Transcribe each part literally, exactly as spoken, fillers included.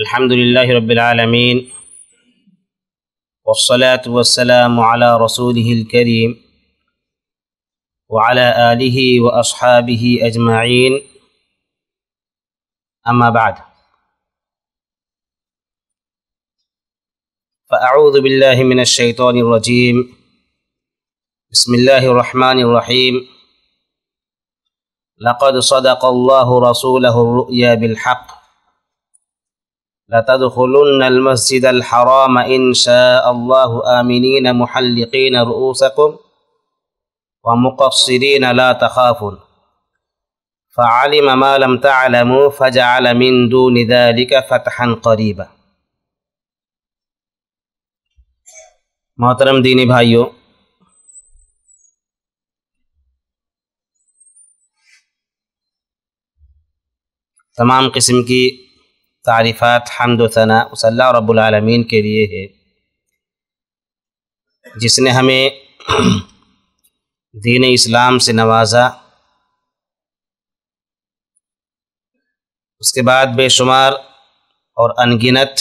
الحمد للہ رب العالمین والصلاة والسلام على رسوله الكریم وعلى آلہ واصحابہ اجمعین، اما بعد فاعوذ باللہ من الشیطان الرجیم، بسم اللہ الرحمن الرحیم، لقد صدق اللہ رسولہ الرؤیا بالحق لَتَدْخُلُنَّ الْمَسْجِدَ الْحَرَامَ إِنْ شَاءَ اللَّهُ آمِنِينَ مُحَلِّقِينَ رُؤُوسَكُمْ وَمُقَصِّرِينَ لَا تَخَافُونَ فَعَلِمَ مَا لَمْ تَعْلَمُوا فَجَعَلَ مِنْ دُونِ ذَلِكَ فَتْحًا قَرِيبًا۔ محترم دینی بھائیو، تمام قسم کی تعریفات، حمد و ثنا اس اللہ رب العالمین کے لیے ہے جس نے ہمیں دین اسلام سے نوازا، اس کے بعد بے شمار اور ان گنت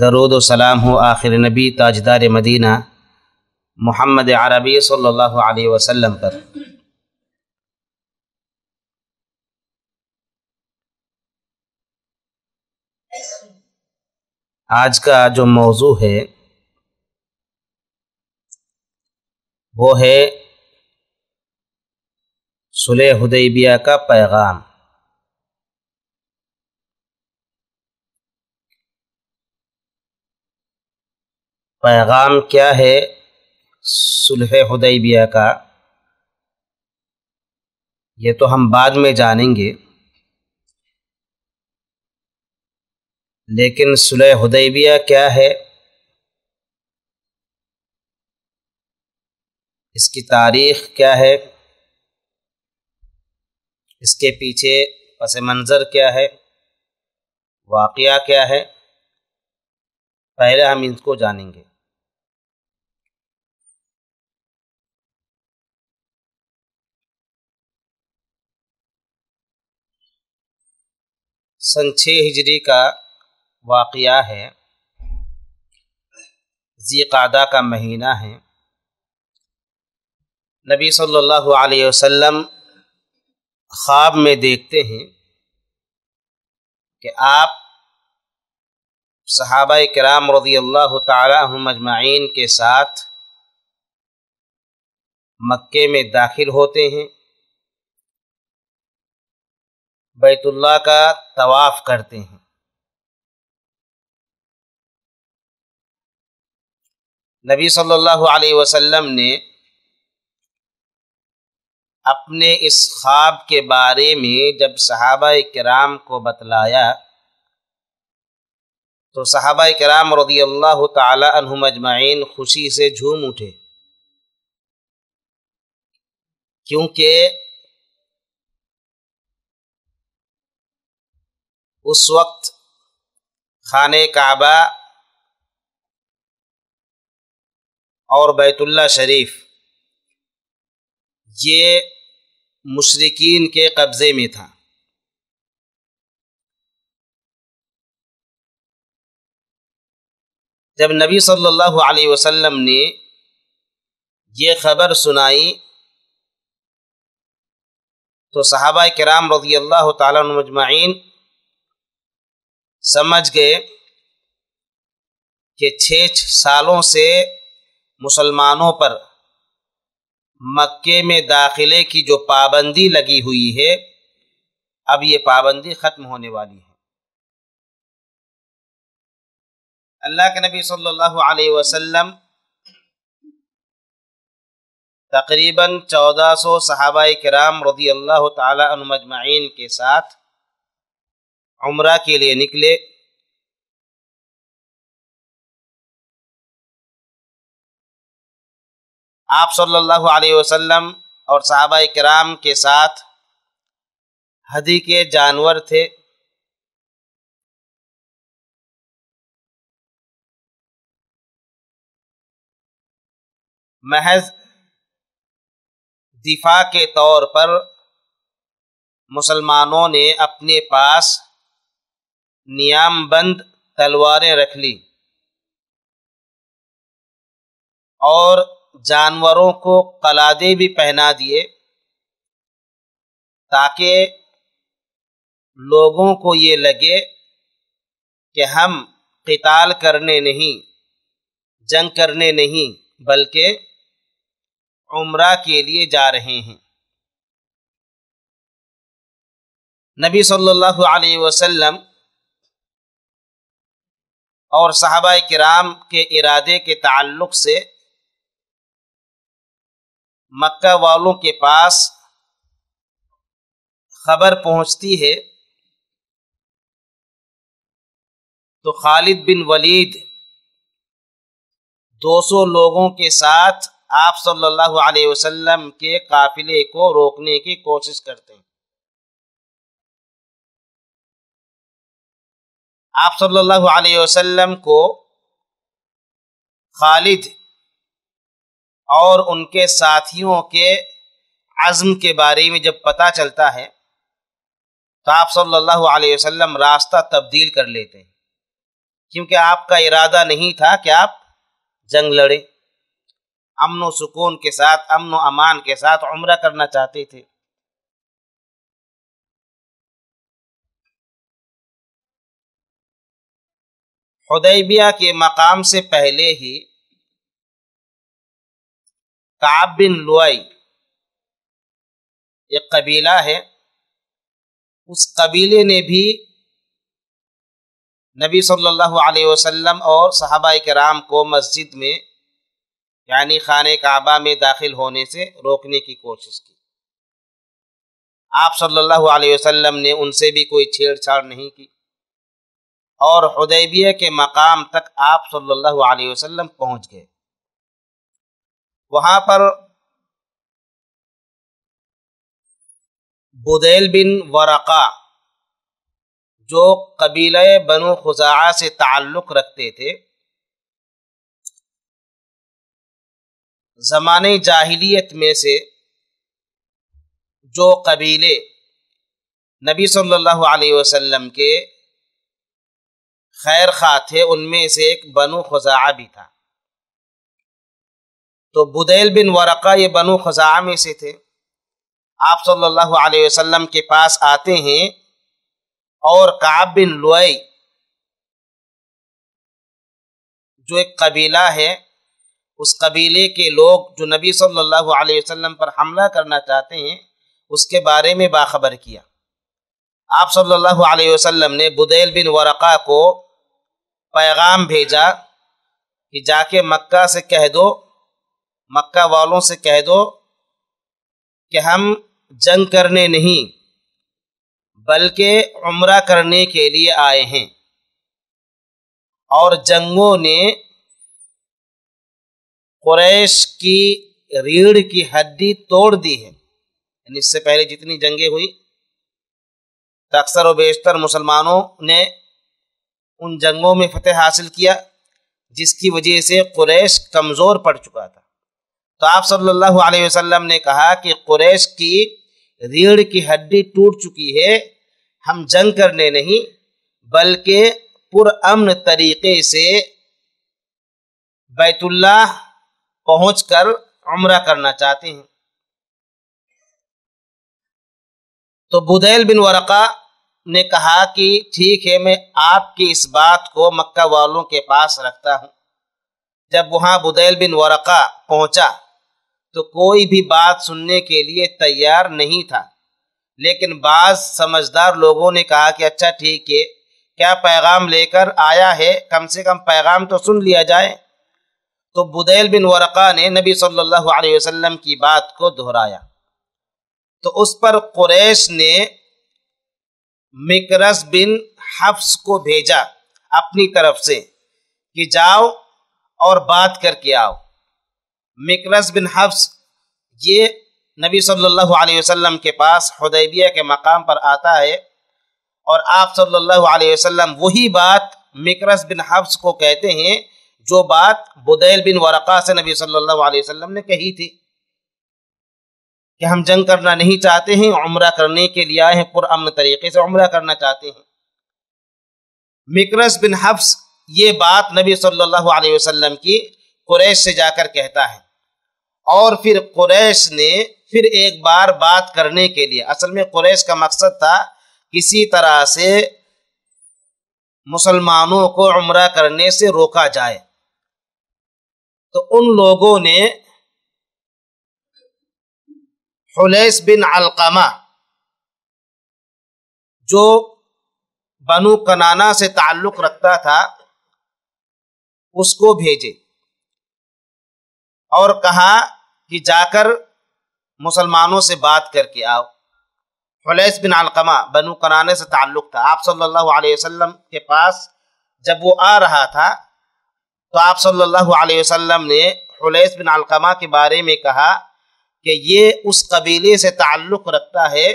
درود و سلام ہو آخر نبی تاجدار مدینہ محمد عربی صلی اللہ علیہ وسلم پر۔ آج کا جو موضوع ہے وہ ہے صلح حدیبیہ کا پیغام۔ پیغام کیا ہے صلح حدیبیہ کا، یہ تو ہم بعد میں جانیں گے، لیکن صلح حدیبیہ کیا ہے، اس کی تاریخ کیا ہے، اس کے پیچھے پس منظر کیا ہے، واقعہ کیا ہے، پہلے ہم ان کو جانیں گے۔ سن چھ ہجری کا واقعہ ہے، ذی قعدہ کا مہینہ ہے۔ نبی صلی اللہ علیہ وسلم خواب میں دیکھتے ہیں کہ آپ صحابہ کرام رضی اللہ تعالی عنہم اجمعین کے ساتھ مکے میں داخل ہوتے ہیں، بیت اللہ کا طواف کرتے ہیں۔ نبی صلی اللہ علیہ وسلم نے اپنے اس خواب کے بارے میں جب صحابہ کرام کو بتلایا تو صحابہ کرام رضی اللہ تعالی عنہم اجمعین خوشی سے جھوم اٹھے، کیونکہ اس وقت خانہ کعبہ اور بیت اللہ شریف یہ مشرکین کے قبضے میں تھا۔ جب نبی صلی اللہ علیہ وسلم نے یہ خبر سنائی تو صحابہ کرام رضی اللہ تعالیٰ عنہم اجمعین سمجھ گئے کہ چھ سالوں سے مسلمانوں پر مکے میں داخلے کی جو پابندی لگی ہوئی ہے، اب یہ پابندی ختم ہونے والی ہے۔ اللہ کے نبی صلی اللہ علیہ وسلم تقریباً چودہ سو صحابہ کرام رضی اللہ تعالی عنہم اجمعین کے ساتھ عمرہ کے لیے نکلے۔ آپ صلی اللہ علیہ وسلم اور صحابہ کرام کے ساتھ ہدی کے جانور تھے، محض دفاع کے طور پر مسلمانوں نے اپنے پاس نیام بند تلواریں رکھ لی اور جانوروں کو قلادے بھی پہنا دیے تاکہ لوگوں کو یہ لگے کہ ہم قتال کرنے نہیں، جنگ کرنے نہیں بلکہ عمرہ کے لیے جا رہے ہیں۔ نبی صلی اللہ علیہ وسلم اور صحابہ کرام کے ارادے کے تعلق سے مکہ والوں کے پاس خبر پہنچتی ہے تو خالد بن ولید دو سو لوگوں کے ساتھ آپ صلی اللہ علیہ وسلم کے قافلے کو روکنے کی کوشش کرتے ہیں۔ آپ صلی اللہ علیہ وسلم کو خالد اور ان کے ساتھیوں کے عزم کے بارے میں جب پتہ چلتا ہے تو آپ صلی اللہ علیہ وسلم راستہ تبدیل کر لیتے ہیں، کیونکہ آپ کا ارادہ نہیں تھا کہ آپ جنگ لڑیں، امن و سکون کے ساتھ، امن و امان کے ساتھ عمرہ کرنا چاہتے تھے۔ حدیبیہ کے مقام سے پہلے ہی قعب بن لوائی ایک قبیلہ ہے، اس قبیلے نے بھی نبی صلی اللہ علیہ وسلم اور صحابہ کرام کو مسجد میں یعنی خانہ کعبہ میں داخل ہونے سے روکنے کی کوشش کی۔ آپ صلی اللہ علیہ وسلم نے ان سے بھی کوئی چھیڑ چھاڑ نہیں کی اور حدیبیہ کے مقام تک آپ صلی اللہ علیہ وسلم پہنچ گئے۔ وہاں پر بُدَیل بن ورقاء جو قبیلہ بنو خزاعہ سے تعلق رکھتے تھے، زمانے جاہلیت میں سے جو قبیلے نبی صلی اللہ علیہ وسلم کے خیر خواہ تھے ان میں سے ایک بنو خزاعہ بھی تھا۔ تو بُدَیل بن ورقاء یہ بنو خزاعہ میں سے تھے، آپ صلی اللہ علیہ وسلم کے پاس آتے ہیں اور قعب بن لوائی جو ایک قبیلہ ہے، اس قبیلے کے لوگ جو نبی صلی اللہ علیہ وسلم پر حملہ کرنا چاہتے ہیں اس کے بارے میں باخبر کیا۔ آپ صلی اللہ علیہ وسلم نے بُدَیل بن ورقاء کو پیغام بھیجا کہ جا کے مکہ سے کہہ دو، مکہ والوں سے کہہ دو کہ ہم جنگ کرنے نہیں بلکہ عمرہ کرنے کے لیے آئے ہیں، اور جنگوں نے قریش کی ریڑھ کی ہڈی توڑ دی ہے، یعنی اس سے پہلے جتنی جنگیں ہوئی تو اکثر و بیشتر مسلمانوں نے ان جنگوں میں فتح حاصل کیا جس کی وجہ سے قریش کمزور پڑ چکا تھا۔ تو آپ صلی اللہ علیہ وسلم نے کہا کہ قریش کی ریڑھ کی ہڈی ٹوٹ چکی ہے، ہم جنگ کرنے نہیں بلکہ پرامن طریقے سے بیت اللہ پہنچ کر عمرہ کرنا چاہتے ہیں۔ تو بُدَیل بن ورقاء نے کہا کہ ٹھیک ہے، میں آپ کی اس بات کو مکہ والوں کے پاس رکھتا ہوں۔ جب وہاں بُدَیل بن ورقاء پہنچا تو کوئی بھی بات سننے کے لیے تیار نہیں تھا، لیکن بعض سمجھدار لوگوں نے کہا کہ اچھا ٹھیک ہے، کیا پیغام لے کر آیا ہے، کم سے کم پیغام تو سن لیا جائے۔ تو بُدَیل بن ورقاء نے نبی صلی اللہ علیہ وسلم کی بات کو دہرایا تو اس پر قریش نے مکرس بن حفص کو بھیجا اپنی طرف سے کہ جاؤ اور بات کر کے آؤ۔ مکرس بن حفص یہ نبی صلی اللہ علیہ وسلم کے پاس حدیبیہ کے مقام پر آتا ہے اور آپ صلی اللہ علیہ وسلم وہی بات مکرس بن حفص کو کہتے ہیں جو بات بُدَیل بن ورقاء سے نبی صلی اللہ علیہ وسلم نے کہی تھی کہ ہم جنگ کرنا نہیں چاہتے ہیں، عمرہ کرنے کے لیے آئے ہیں، پرامن طریقے سے عمرہ کرنا چاہتے ہیں۔ مکرس بن حفص یہ بات نبی صلی اللہ علیہ وسلم کی قریش سے جا کر کہتا ہے، اور پھر قریش نے پھر ایک بار بات کرنے کے لیے، اصل میں قریش کا مقصد تھا کسی طرح سے مسلمانوں کو عمرہ کرنے سے روکا جائے، تو ان لوگوں نے حلیس بن علقمہ جو بنو کنانہ سے تعلق رکھتا تھا اس کو بھیجے اور کہا کہ جا کر مسلمانوں سے بات کر کے آؤ۔ حلیس بن علقمہ بنو کنانہ سے تعلق تھا، آپ صلی اللہ علیہ وسلم کے پاس جب وہ آ رہا تھا تو آپ صلی اللہ علیہ وسلم نے حلیس بن علقمہ کے بارے میں کہا کہ یہ اس قبیلے سے تعلق رکھتا ہے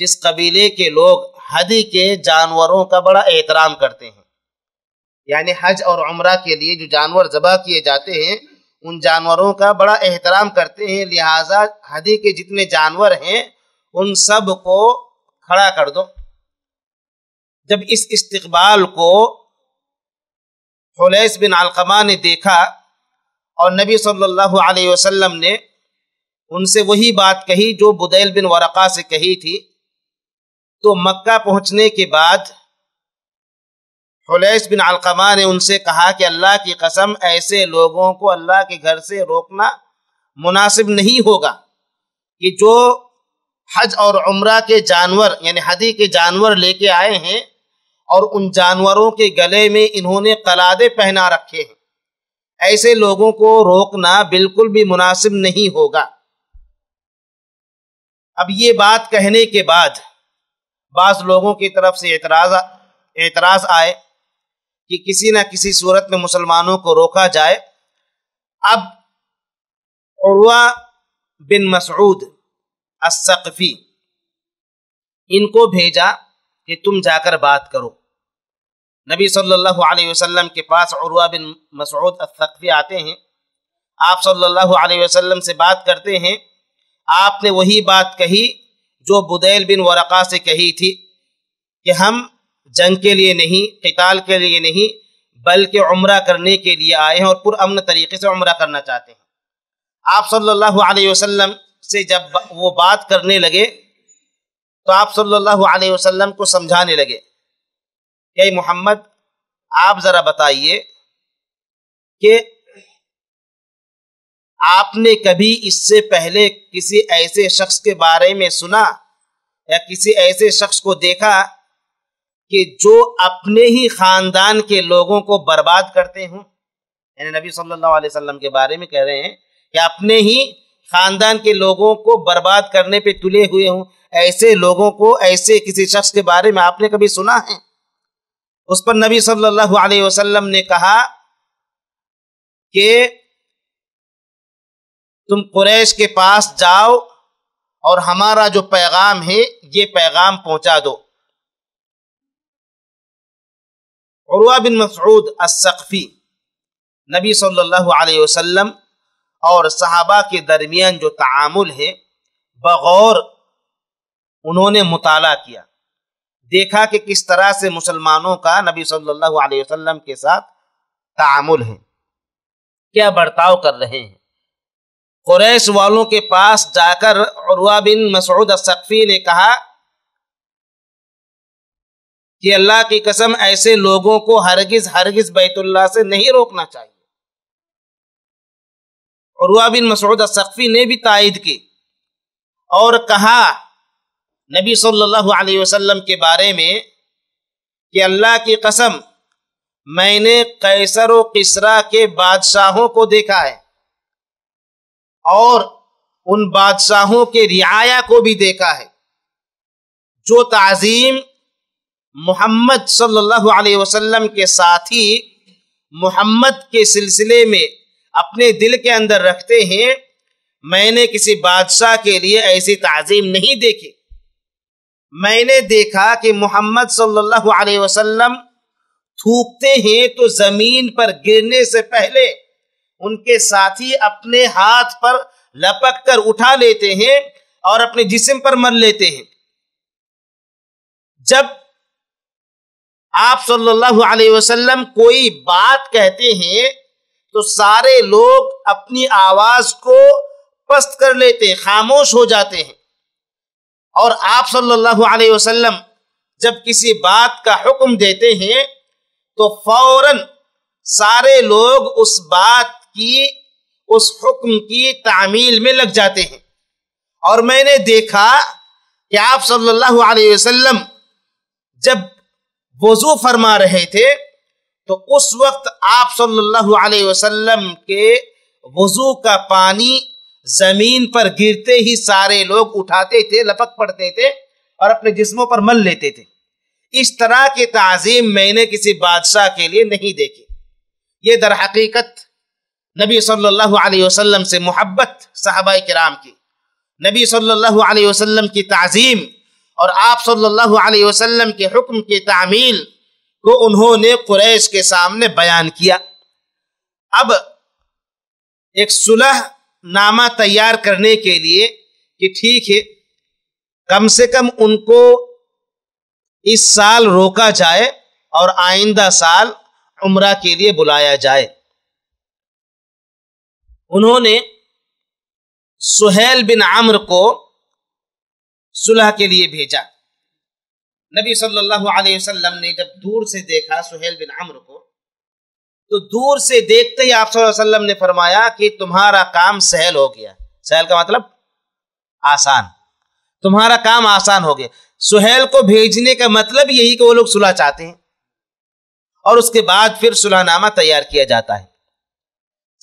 جس قبیلے کے لوگ حدی کے جانوروں کا بڑا احترام کرتے ہیں، یعنی حج اور عمرہ کے لیے جو جانور ذبح کیے جاتے ہیں ان جانوروں کا بڑا احترام کرتے ہیں، لہٰذا حدی کے جتنے جانور ہیں ان سب کو کھڑا کر دو۔ جب اس استقبال کو حلیس بن علقمہ نے دیکھا اور نبی صلی اللہ علیہ وسلم نے ان سے وہی بات کہی جو بُدَیل بن ورقاء سے کہی تھی، تو مکہ پہنچنے کے بعد حلیس بن علقمہ نے ان سے کہا کہ اللہ کی قسم ایسے لوگوں کو اللہ کے گھر سے روکنا مناسب نہیں ہوگا کہ جو حج اور عمرہ کے جانور یعنی حدی کے جانور لے کے آئے ہیں اور ان جانوروں کے گلے میں انہوں نے قلادے پہنا رکھے ہیں، ایسے لوگوں کو روکنا بالکل بھی مناسب نہیں ہوگا۔ اب یہ بات کہنے کے بعد بعض لوگوں کی طرف سے اعتراض اعتراض آئے کہ کسی نہ کسی صورت میں مسلمانوں کو روکا جائے۔ اب عروہ بن مسعود السقفی ان کو بھیجا کہ تم جا کر بات کرو۔ نبی صلی اللہ علیہ وسلم کے پاس عروہ بن مسعود السقفی آتے ہیں، آپ صلی اللہ علیہ وسلم سے بات کرتے ہیں، آپ نے وہی بات کہی جو بُدَیل بن ورقاء سے کہی تھی کہ ہم جنگ کے لیے نہیں، قتال کے لیے نہیں، بلکہ عمرہ کرنے کے لیے آئے ہیں اور پرامن طریقے سے عمرہ کرنا چاہتے ہیں۔ آپ صلی اللہ علیہ وسلم سے جب وہ بات کرنے لگے تو آپ صلی اللہ علیہ وسلم کو سمجھانے لگے کہ محمد آپ ذرا بتائیے کہ آپ نے کبھی اس سے پہلے کسی ایسے شخص کے بارے میں سنا یا کسی ایسے شخص کو دیکھا کہ جو اپنے ہی خاندان کے لوگوں کو برباد کرتے ہوں؟ یعنی نبی صلی اللہ علیہ وسلم کے بارے میں کہہ رہے ہیں کہ اپنے ہی خاندان کے لوگوں کو برباد کرنے پہ تلے ہوئے ہوں، ایسے لوگوں کو، ایسے کسی شخص کے بارے میں آپ نے کبھی سنا ہے؟ اس پر نبی صلی اللہ علیہ وسلم نے کہا کہ تم قریش کے پاس جاؤ اور ہمارا جو پیغام ہے یہ پیغام پہنچا دو۔ عروہ بن مسعود السقفی نبی صلی اللہ علیہ وسلم اور صحابہ کے درمیان جو تعامل ہے بغور انہوں نے مطالعہ کیا، دیکھا کہ کس طرح سے مسلمانوں کا نبی صلی اللہ علیہ وسلم کے ساتھ تعامل ہے، کیا برتاؤ کر رہے ہیں۔ قریش والوں کے پاس جا کر عروہ بن مسعود السقفی نے کہا کہ اللہ کی قسم ایسے لوگوں کو ہرگز ہرگز بیت اللہ سے نہیں روکنا چاہیے۔ عروہ بن مسعود السقفی نے بھی تائید کی اور کہا نبی صلی اللہ علیہ وسلم کے بارے میں کہ اللہ کی قسم میں نے قیصر و قسرا کے بادشاہوں کو دیکھا ہے اور ان بادشاہوں کے رعایا کو بھی دیکھا ہے جو تعظیم محمد صلی اللہ علیہ وسلم کے ساتھ ہی محمد کے سلسلے میں اپنے دل کے اندر رکھتے ہیں، میں نے کسی بادشاہ کے لیے ایسی تعظیم نہیں دیکھی۔ میں نے دیکھا کہ محمد صلی اللہ علیہ وسلم تھوکتے ہیں تو زمین پر گرنے سے پہلے ان کے ساتھی اپنے ہاتھ پر لپک کر اٹھا لیتے ہیں اور اپنے جسم پر مل لیتے ہیں۔ جب آپ صلی اللہ علیہ وسلم کوئی بات کہتے ہیں تو سارے لوگ اپنی آواز کو پست کر لیتے، خاموش ہو جاتے ہیں، اور آپ صلی اللہ علیہ وسلم جب کسی بات کا حکم دیتے ہیں تو فوراً سارے لوگ اس بات کی، اس حکم کی تعمیل میں لگ جاتے ہیں۔ اور میں نے دیکھا کہ آپ صلی اللہ علیہ وسلم جب وضو فرما رہے تھے تو اس وقت آپ صلی اللہ علیہ وسلم کے وضو کا پانی زمین پر گرتے ہی سارے لوگ اٹھاتے تھے، لپک پڑتے تھے اور اپنے جسموں پر مل لیتے تھے۔ اس طرح کی تعظیم میں نے کسی بادشاہ کے لیے نہیں دیکھی۔ یہ در حقیقت نبی صلی اللہ علیہ وسلم سے محبت صحابہ کرام کی، نبی صلی اللہ علیہ وسلم کی تعظیم اور آپ صلی اللہ علیہ وسلم کے حکم کی تعمیل کو انہوں نے قریش کے سامنے بیان کیا۔ اب ایک صلح نامہ تیار کرنے کے لیے کہ ٹھیک ہے کم سے کم ان کو اس سال روکا جائے اور آئندہ سال عمرہ کے لیے بلایا جائے، انہوں نے سہیل بن عمرو کو صلح کے لیے بھیجا۔ نبی صلی اللہ علیہ وسلم نے جب دور سے دیکھا سہیل بن عمرو کو تو دور سے دیکھتے ہی آپ صلی اللہ علیہ وسلم نے فرمایا کہ تمہارا کام سہل ہو گیا۔ سہل کا مطلب آسان، تمہارا کام آسان ہو گیا۔ سہیل کو بھیجنے کا مطلب یہی کہ وہ لوگ صلح چاہتے ہیں، اور اس کے بعد پھر صلح نامہ تیار کیا جاتا ہے۔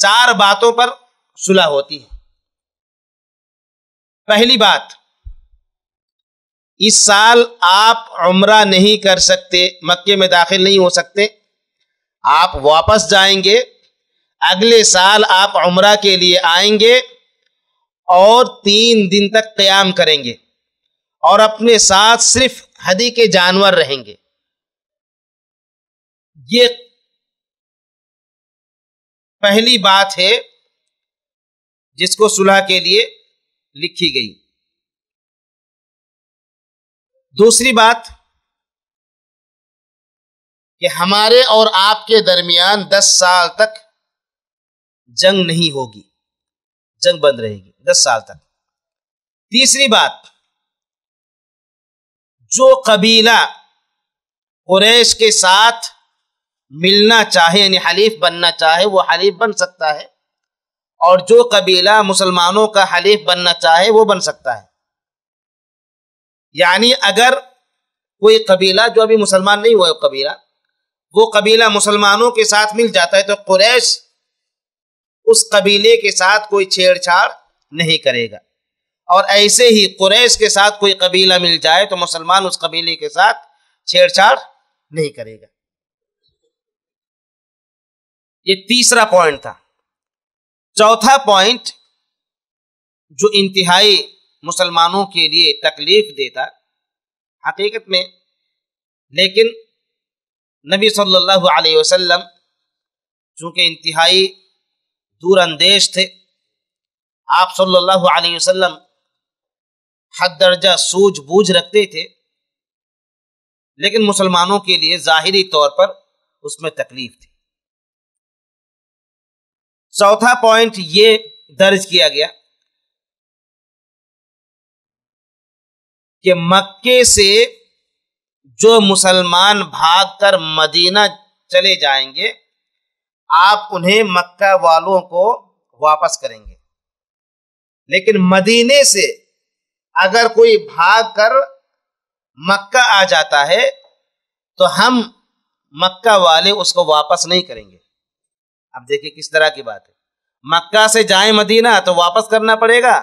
چار باتوں پر صلح ہوتی ہے۔ پہلی بات، اس سال آپ عمرہ نہیں کر سکتے، مکے میں داخل نہیں ہو سکتے، آپ واپس جائیں گے، اگلے سال آپ عمرہ کے لیے آئیں گے اور تین دن تک قیام کریں گے اور اپنے ساتھ صرف ہدی کے جانور رہیں گے۔ یہ پہلی بات ہے جس کو صلح کے لیے لکھی گئی۔ دوسری بات کہ ہمارے اور آپ کے درمیان دس سال تک جنگ نہیں ہوگی، جنگ بند رہے گی دس سال تک۔ تیسری بات، جو قبیلہ قریش کے ساتھ ملنا چاہے یعنی حلیف بننا چاہے وہ حلیف بن سکتا ہے، اور جو قبیلہ مسلمانوں کا حلیف بننا چاہے وہ بن سکتا ہے۔ یعنی اگر کوئی قبیلہ جو ابھی مسلمان نہیں ہوا قبیلہ، وہ قبیلہ مسلمانوں کے ساتھ مل جاتا ہے تو قریش اس قبیلے کے ساتھ کوئی چھیڑ چھاڑ نہیں کرے گا، اور ایسے ہی قریش کے ساتھ کوئی قبیلہ مل جائے تو مسلمان اس قبیلے کے ساتھ چھیڑ چھاڑ نہیں کرے گا۔ یہ تیسرا پوائنٹ تھا۔ چوتھا پوائنٹ جو انتہائی مسلمانوں کے لیے تکلیف دیتا حقیقت میں، لیکن نبی صلی اللہ علیہ وسلم چونکہ انتہائی دور اندیش تھے، آپ صلی اللہ علیہ وسلم حد درجہ سوجھ بوجھ رکھتے تھے، لیکن مسلمانوں کے لیے ظاہری طور پر اس میں تکلیف تھی۔ چوتھا پوائنٹ یہ درج کیا گیا کہ مکے سے جو مسلمان بھاگ کر مدینہ چلے جائیں گے آپ انہیں مکہ والوں کو واپس کریں گے، لیکن مدینے سے اگر کوئی بھاگ کر مکہ آ جاتا ہے تو ہم مکہ والے اس کو واپس نہیں کریں گے۔ اب دیکھیں کس طرح کی بات ہے، مکہ سے جائیں مدینہ تو واپس کرنا پڑے گا،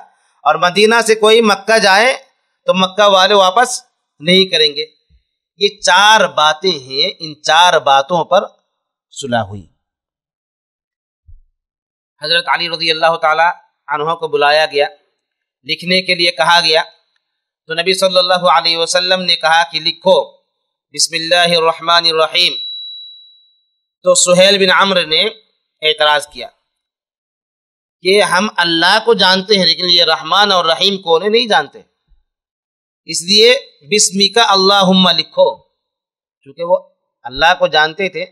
اور مدینہ سے کوئی مکہ جائے تو مکہ والے واپس نہیں کریں گے۔ یہ چار باتیں ہیں، ان چار باتوں پر صلح ہوئی۔ حضرت علی رضی اللہ تعالی عنہ کو بلایا گیا، لکھنے کے لیے کہا گیا تو نبی صلی اللہ علیہ وسلم نے کہا کہ لکھو بسم اللہ الرحمن الرحیم، تو سہیل بن عمرو نے اعتراض کیا کہ ہم اللہ کو جانتے ہیں لیکن یہ رحمان اور رحیم کو انہیں نہیں جانتے، اس لیے بسمی کا اللہم لکھو، چونکہ وہ اللہ کو جانتے تھے،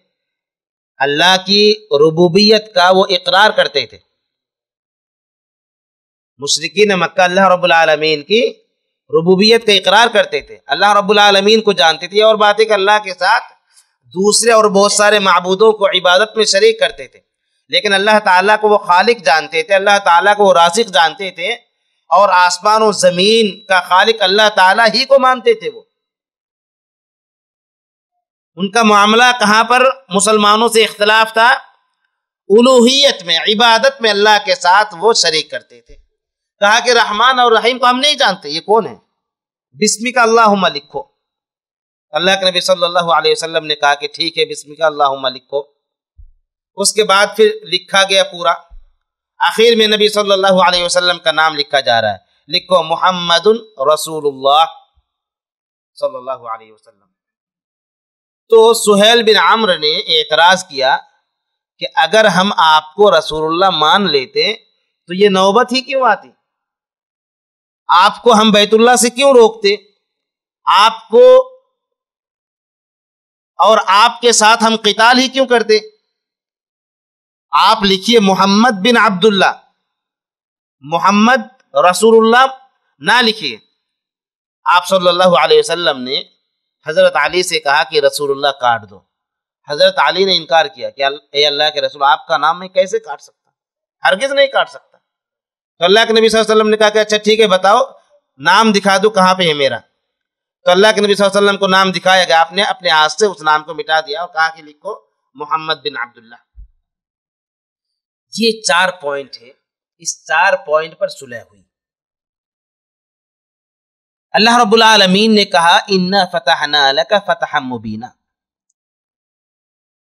اللہ کی ربوبیت کا وہ اقرار کرتے تھے۔ مشرکین مکہ اللہ رب العالمین کی ربوبیت کا اقرار کرتے تھے، اللہ رب العالمین کو جانتے تھے، اور بات ہے کہ اللہ کے ساتھ دوسرے اور بہت سارے معبودوں کو عبادت میں شریک کرتے تھے، لیکن اللہ تعالیٰ کو وہ خالق جانتے تھے، اللہ تعالیٰ کو وہ رازق جانتے تھے، اور آسمان و زمین کا خالق اللہ تعالیٰ ہی کو مانتے تھے۔ وہ ان کا معاملہ کہاں پر مسلمانوں سے اختلاف تھا؟ الوہیت میں، عبادت میں اللہ کے ساتھ وہ شریک کرتے تھے۔ کہا کہ رحمان اور رحیم کو ہم نہیں جانتے، یہ کون ہے؟ بسمک اللہم لکھو۔ اللہ کے نبی صلی اللہ علیہ وسلم نے کہا کہ ٹھیک ہے، بسمک اللہم لکھو۔ اس کے بعد پھر لکھا گیا پورا، آخر میں نبی صلی اللہ علیہ وسلم کا نام لکھا جا رہا ہے، لکھو محمد رسول اللہ صلی اللہ علیہ وسلم۔ تو سہیل بن عمرو نے اعتراض کیا کہ اگر ہم آپ کو رسول اللہ مان لیتے تو یہ نوبت ہی کیوں آتی؟ آپ کو ہم بیت اللہ سے کیوں روکتے؟ آپ کو اور آپ کے ساتھ ہم قتال ہی کیوں کرتے؟ آپ لکھیے محمد بن عبداللہ، محمد رسول اللہ نہ لکھیے۔ آپ صلی اللہ علیہ وسلم نے حضرت علی سے کہا کہ رسول اللہ کاٹ دو، حضرت علی نے انکار کیا کہ اے اللہ کے رسول، آپ کا نام میں کیسے کاٹ سکتا، ہرگز نہیں کاٹ سکتا۔ تو اللہ کے نبی صلی اللہ علیہ وسلم نے کہا کہ اچھا ٹھیک ہے، بتاؤ نام دکھا دو کہاں پہ ہے میرا۔ تو اللہ کے نبی صلی اللہ علیہ وسلم کو نام دکھایا گیا، آپ نے اپنے ہاتھ سے اس نام کو مٹا دیا اور کہا کہ لکھو محمد بن عبداللہ۔ یہ چار پوائنٹ ہے، اس چار پوائنٹ پر صلح ہوئی۔ اللہ رب العالمین نے کہا اِنَّا فَتَحْنَا لَكَ فَتَحًا مُبِينًا،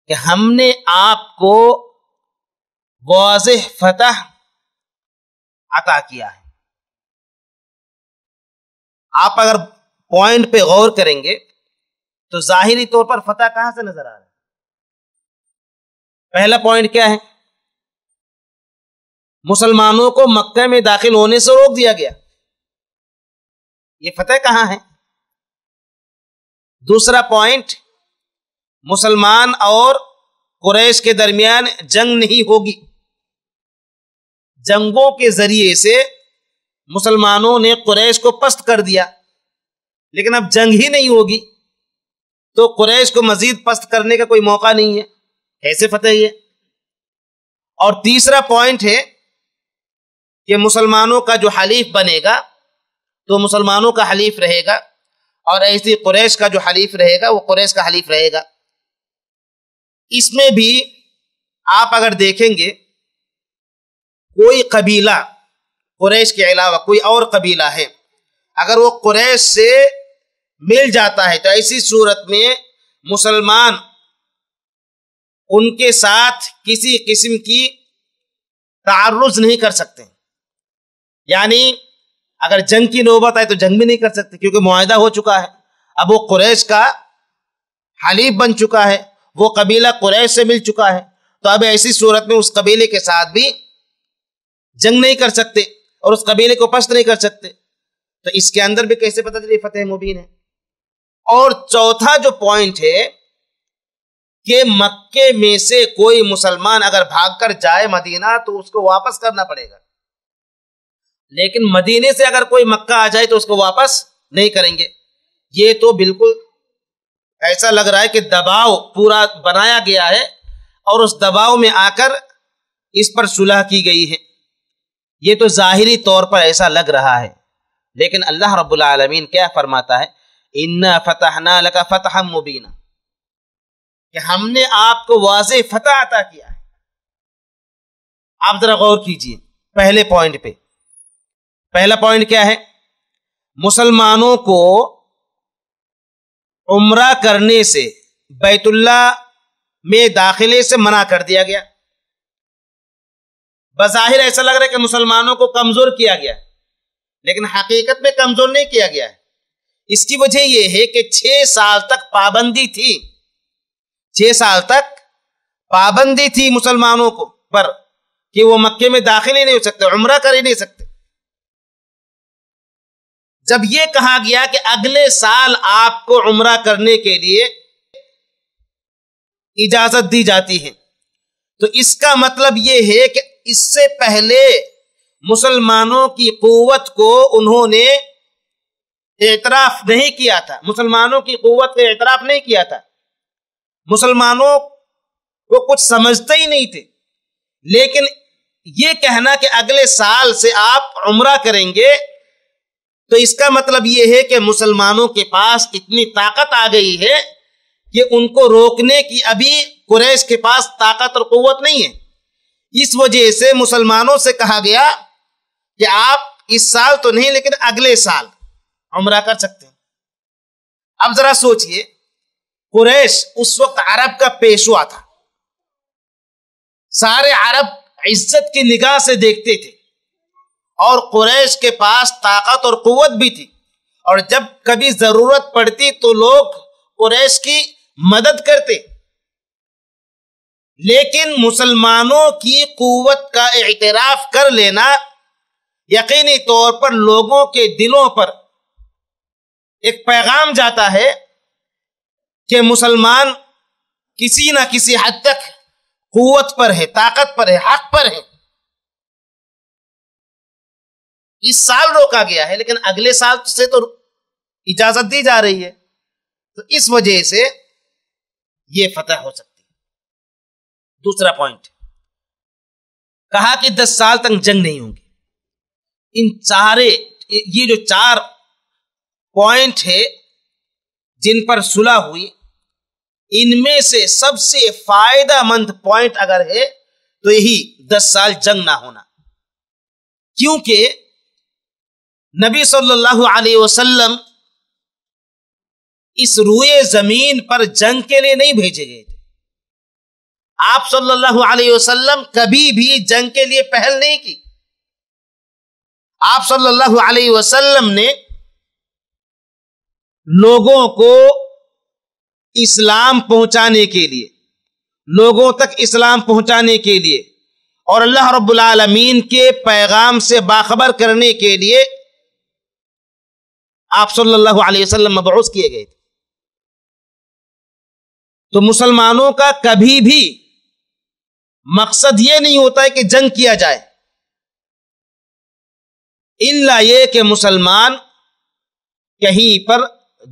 کہ ہم نے آپ کو واضح فتح عطا کیا ہے۔ آپ اگر پوائنٹ پہ غور کریں گے تو ظاہری طور پر فتح کہاں سے نظر آ رہا ہے؟ پہلا پوائنٹ کیا ہے؟ مسلمانوں کو مکہ میں داخل ہونے سے روک دیا گیا، یہ فتح کہاں ہے؟ دوسرا پوائنٹ، مسلمان اور قریش کے درمیان جنگ نہیں ہوگی، جنگوں کے ذریعے سے مسلمانوں نے قریش کو پست کر دیا، لیکن اب جنگ ہی نہیں ہوگی تو قریش کو مزید پست کرنے کا کوئی موقع نہیں ہے، ایسے فتح ہی ہے۔ اور تیسرا پوائنٹ ہے کہ مسلمانوں کا جو حلیف بنے گا تو مسلمانوں کا حلیف رہے گا، اور ایسی قریش کا جو حلیف رہے گا وہ قریش کا حلیف رہے گا۔ اس میں بھی آپ اگر دیکھیں گے کوئی قبیلہ قریش کے علاوہ کوئی اور قبیلہ ہے، اگر وہ قریش سے مل جاتا ہے تو ایسی صورت میں مسلمان ان کے ساتھ کسی قسم کی تعرض نہیں کر سکتے، یعنی اگر جنگ کی نوبت آئے تو جنگ بھی نہیں کر سکتے، کیونکہ معاہدہ ہو چکا ہے، اب وہ قریش کا حلیف بن چکا ہے، وہ قبیلہ قریش سے مل چکا ہے، تو اب ایسی صورت میں اس قبیلے کے ساتھ بھی جنگ نہیں کر سکتے اور اس قبیلے کو پست نہیں کر سکتے۔ تو اس کے اندر بھی کیسے پتہ چلے فتح مبین ہے۔ اور چوتھا جو پوائنٹ ہے کہ مکے میں سے کوئی مسلمان اگر بھاگ کر جائے مدینہ تو اس کو واپس کرنا پڑے گا، لیکن مدینے سے اگر کوئی مکہ آ جائے تو اس کو واپس نہیں کریں گے۔ یہ تو بالکل ایسا لگ رہا ہے کہ دباؤ پورا بنایا گیا ہے، اور اس دباؤ میں آ کر اس پر صلح کی گئی ہے، یہ تو ظاہری طور پر ایسا لگ رہا ہے، لیکن اللہ رب العالمین کیا فرماتا ہے؟ اِنَّا فَتَحْنَا لَكَ فَتْحًا مُبِينًا، کہ ہم نے آپ کو واضح فتح عطا کیا ہے۔ آپ ذرا غور کیجئے پہلے پوائنٹ پہ، پہلا پوائنٹ کیا ہے؟ مسلمانوں کو عمرہ کرنے سے، بیت اللہ میں داخلے سے منع کر دیا گیا۔ بظاہر ایسا لگ رہا ہے کہ مسلمانوں کو کمزور کیا گیا، لیکن حقیقت میں کمزور نہیں کیا گیا ہے۔ اس کی وجہ یہ ہے کہ چھ سال تک پابندی تھی، چھ سال تک پابندی تھی مسلمانوں کو پر کہ وہ مکے میں داخل ہی نہیں ہو سکتے، عمرہ کر ہی نہیں سکتے۔ جب یہ کہا گیا کہ اگلے سال آپ کو عمرہ کرنے کے لیے اجازت دی جاتی ہے. تو اس کا مطلب یہ ہے کہ اس سے پہلے مسلمانوں کی قوت کو انہوں نے اعتراف نہیں کیا تھا، مسلمانوں کی قوت کا اعتراف نہیں کیا تھا، مسلمانوں کو کچھ سمجھتے ہی نہیں تھے. لیکن یہ کہنا کہ اگلے سال سے آپ عمرہ کریں گے، تو اس کا مطلب یہ ہے کہ مسلمانوں کے پاس اتنی طاقت آ گئی ہے کہ ان کو روکنے کی ابھی قریش کے پاس طاقت اور قوت نہیں ہے. اس وجہ سے مسلمانوں سے کہا گیا کہ آپ اس سال تو نہیں لیکن اگلے سال عمرہ کر سکتے ہیں. اب ذرا سوچئے، قریش اس وقت عرب کا پیشوا تھا، سارے عرب عزت کی نگاہ سے دیکھتے تھے، اور قریش کے پاس طاقت اور قوت بھی تھی، اور جب کبھی ضرورت پڑتی تو لوگ قریش کی مدد کرتے. لیکن مسلمانوں کی قوت کا اعتراف کر لینا یقینی طور پر لوگوں کے دلوں پر ایک پیغام جاتا ہے کہ مسلمان کسی نہ کسی حد تک قوت پر ہے، طاقت پر ہے، حق پر ہے. اس سال روکا گیا ہے لیکن اگلے سال سے تو اجازت دی جا رہی ہے، تو اس وجہ سے یہ فتح ہو سکتی ہے. دوسرا پوائنٹ، کہا کہ دس سال تک جنگ نہیں ہوگی. ان سارے یہ جو چار پوائنٹ ہے جن پر صلح ہوئی، ان میں سے سب سے فائدہ مند پوائنٹ اگر ہے تو یہی دس سال جنگ نہ ہونا. کیونکہ نبی صلی اللہ علیہ وسلم اس روئے زمین پر جنگ کے لیے نہیں بھیجے گئے تھے. آپ صلی اللہ علیہ وسلم کبھی بھی جنگ کے لیے پہل نہیں کی. آپ صلی اللہ علیہ وسلم نے لوگوں کو اسلام پہنچانے کے لیے، لوگوں تک اسلام پہنچانے کے لیے اور اللہ رب العالمین کے پیغام سے باخبر کرنے کے لیے آپ صلی اللہ علیہ وسلم مبعوث کیے گئے تھے. تو مسلمانوں کا کبھی بھی مقصد یہ نہیں ہوتا ہے کہ جنگ کیا جائے، الا یہ کہ مسلمان کہیں پر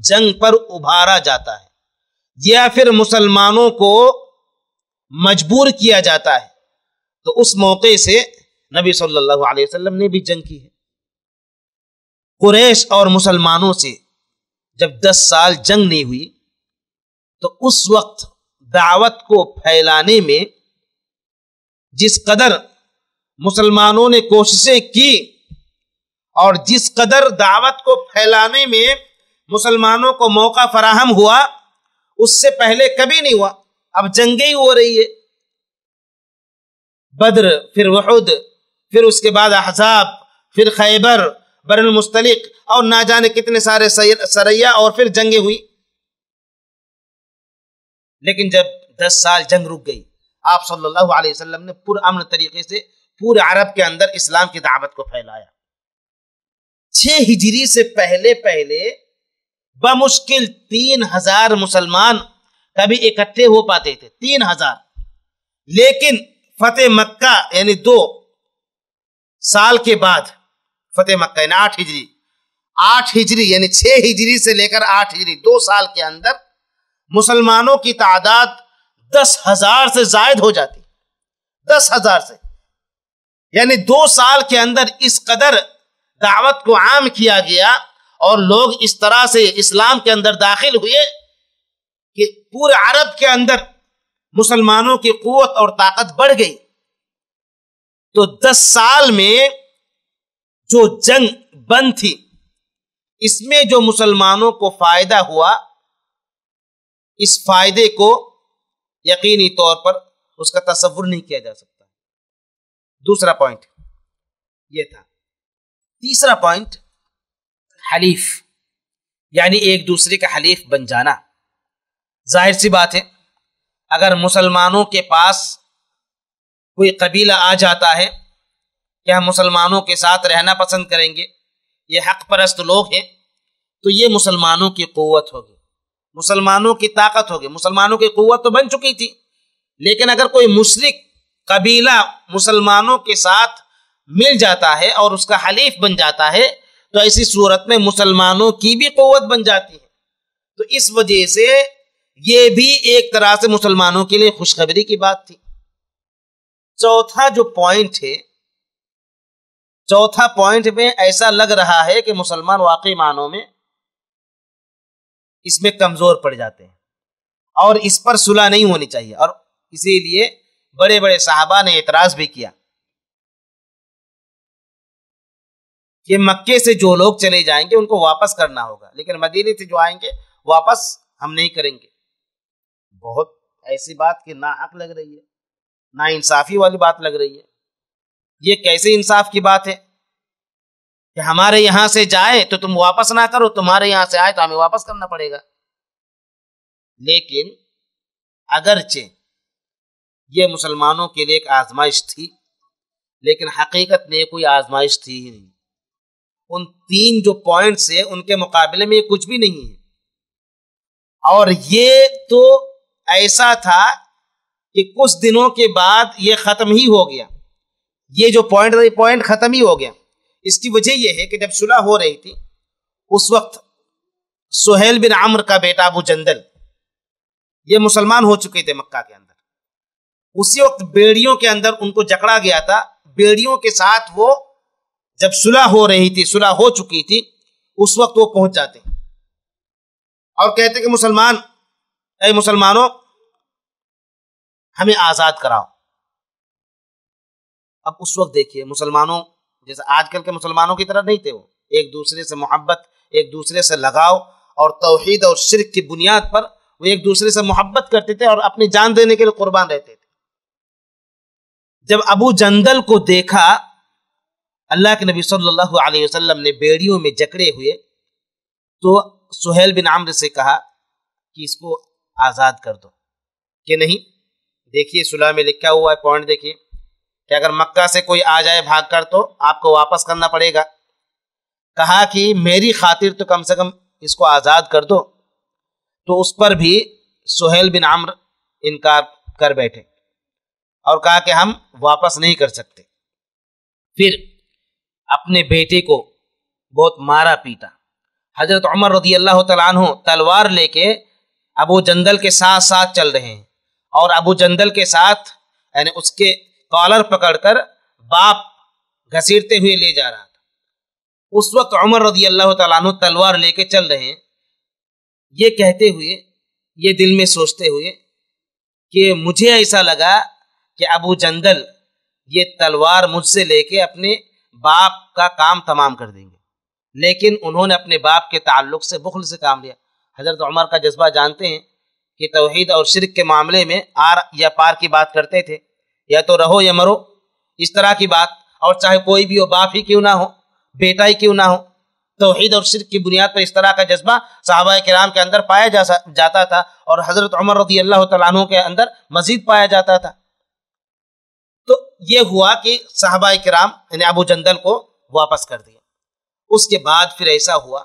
جنگ پر ابھارا جاتا ہے یا پھر مسلمانوں کو مجبور کیا جاتا ہے. تو اس موقع سے نبی صلی اللہ علیہ وسلم نے بھی جنگ کی ہے. قریش اور مسلمانوں سے جب دس سال جنگ نہیں ہوئی تو اس وقت دعوت کو پھیلانے میں جس قدر مسلمانوں نے کوششیں کی اور جس قدر دعوت کو پھیلانے میں مسلمانوں کو موقع فراہم ہوا، اس سے پہلے کبھی نہیں ہوا. اب جنگیں ہی ہو رہی ہے، بدر، پھر احد، پھر اس کے بعد احزاب، پھر خیبر، بر المستلق، اور نہ جانے کتنے سارے سریا اور پھر جنگیں ہوئی. لیکن جب دس سال جنگ رک گئی، آپ صلی اللہ علیہ وسلم نے پر امن طریقے سے پورے عرب کے اندر اسلام کی دعوت کو پھیلایا. چھ ہجری سے پہلے پہلے بمشکل تین ہزار مسلمان کبھی اکٹھے ہو پاتے تھے، تین ہزار. لیکن فتح مکہ یعنی دو سال کے بعد فتح مکہ یعنی آٹھ ہجری آٹھ ہجری یعنی چھ ہجری سے لے کر آٹھ ہجری دو سال کے اندر مسلمانوں کی تعداد دس ہزار سے زائد ہو جاتی، دس ہزار سے. یعنی دو سال کے اندر اس قدر دعوت کو عام کیا گیا اور لوگ اس طرح سے اسلام کے اندر داخل ہوئے کہ پورے عرب کے اندر مسلمانوں کی قوت اور طاقت بڑھ گئی. تو دس سال میں جو جنگ بند تھی، اس میں جو مسلمانوں کو فائدہ ہوا، اس فائدے کو یقینی طور پر اس کا تصور نہیں کیا جا سکتا. دوسرا پوائنٹ یہ تھا. تیسرا پوائنٹ، حلیف، یعنی ایک دوسرے کا حلیف بن جانا. ظاہر سی بات ہے، اگر مسلمانوں کے پاس کوئی قبیلہ آ جاتا ہے کہ ہم مسلمانوں کے ساتھ رہنا پسند کریں گے، یہ حق پرست لوگ ہیں، تو یہ مسلمانوں کی قوت ہوگی، مسلمانوں کی طاقت ہوگی، مسلمانوں کی قوت تو بن چکی تھی، لیکن اگر کوئی مشرک قبیلہ مسلمانوں کے ساتھ مل جاتا ہے اور اس کا حلیف بن جاتا ہے تو ایسی صورت میں مسلمانوں کی بھی قوت بن جاتی ہے، تو اس وجہ سے یہ بھی ایک طرح سے مسلمانوں کے لیے خوشخبری کی بات تھی۔ چوتھا جو پوائنٹ ہے، چوتھا پوائنٹ میں ایسا لگ رہا ہے کہ مسلمان واقعی معنوں میں اس میں کمزور پڑ جاتے ہیں اور اس پر صلح نہیں ہونی چاہیے، اور اسی لیے بڑے بڑے صحابہ نے اعتراض بھی کیا کہ مکے سے جو لوگ چلے جائیں گے ان کو واپس کرنا ہوگا، لیکن مدینے سے جو آئیں گے واپس ہم نہیں کریں گے۔ بہت ایسی بات کہ نا حق لگ رہی ہے، نا انصافی والی بات لگ رہی ہے، یہ کیسے انصاف کی بات ہے کہ ہمارے یہاں سے جائے تو تم واپس نہ کرو، تمہارے یہاں سے آئے تو ہمیں واپس کرنا پڑے گا۔ لیکن اگرچہ یہ مسلمانوں کے لیے ایک آزمائش تھی، لیکن حقیقت میں کوئی آزمائش تھی ہی نہیں، ان تین جو پوائنٹس ہیں ان کے مقابلے میں کچھ بھی نہیں ہے۔ اور یہ تو ایسا تھا کہ کچھ دنوں کے بعد یہ ختم ہی ہو گیا، یہ جو پوائنٹ پوائنٹ ختم ہی ہو گیا۔ اس کی وجہ یہ ہے کہ جب صلح ہو رہی تھی اس وقت سہیل بن عمرو کا بیٹا ابو جندل یہ مسلمان ہو چکے تھے مکہ کے اندر، اسی وقت بیڑیوں کے اندر ان کو جکڑا گیا تھا، بیڑیوں کے ساتھ وہ جب صلح ہو رہی تھی، صلح ہو چکی تھی، اس وقت وہ پہنچ جاتے ہیں اور کہتے کہ مسلمان اے مسلمانوں ہمیں آزاد کراؤ۔ اب اس وقت دیکھیے مسلمانوں جیسے آج کل کے مسلمانوں کی طرح نہیں تھے، وہ ایک دوسرے سے محبت، ایک دوسرے سے لگاؤ اور توحید اور شرک کی بنیاد پر وہ ایک دوسرے سے محبت کرتے تھے اور اپنی جان دینے کے لیے قربان رہتے تھے۔ جب ابو جندل کو دیکھا اللہ کے نبی صلی اللہ علیہ وسلم نے بیڑیوں میں جکڑے ہوئے تو سہیل بن عمرو سے کہا کہ اس کو آزاد کر دو کہ نہیں، دیکھیے صلح میں لکھا ہوا ہے، پوائنٹ دیکھیے کہ اگر مکہ سے کوئی آ جائے بھاگ کر تو آپ کو واپس کرنا پڑے گا، کہا کہ میری خاطر تو کم سے کم اس کو آزاد کر دو، تو اس پر بھی سہیل بن عمرو انکار کر بیٹھے اور کہا کہ ہم واپس نہیں کر سکتے۔ پھر اپنے بیٹے کو بہت مارا پیٹا، حضرت عمر رضی اللہ تعالیٰ عنہ تلوار لے کے ابو جندل کے ساتھ ساتھ چل رہے ہیں اور ابو جندل کے ساتھ یعنی اس کے کالر پکڑ کر باپ گھسیٹتے ہوئے لے جا رہا تھا۔ اس وقت عمر رضی اللہ تعالیٰ عنہ تلوار لے کے چل رہے ہیں، یہ کہتے ہوئے، یہ دل میں سوچتے ہوئے کہ مجھے ایسا لگا کہ ابو جندل یہ تلوار مجھ سے لے کے اپنے باپ کا کام تمام کر دیں گے، لیکن انہوں نے اپنے باپ کے تعلق سے بخل سے کام لیا۔ حضرت عمر کا جذبہ جانتے ہیں کہ توحید اور شرک کے معاملے میں آر یا پار کی بات کرتے تھے، یا تو رہو یا مرو اس طرح کی بات، اور چاہے کوئی بھی ہو، باپ ہی کیوں نہ ہو، بیٹا ہی کیوں نہ ہو، توحید اور شرک کی بنیاد پر اس طرح کا جذبہ صحابہ کرام کے اندر پایا جاتا تھا اور حضرت عمر رضی اللہ تعالیٰ عنہ کے اندر مزید پایا جاتا تھا۔ تو یہ ہوا کہ صحابہ کرام یعنی ابو جندل کو واپس کر دیا۔ اس کے بعد پھر ایسا ہوا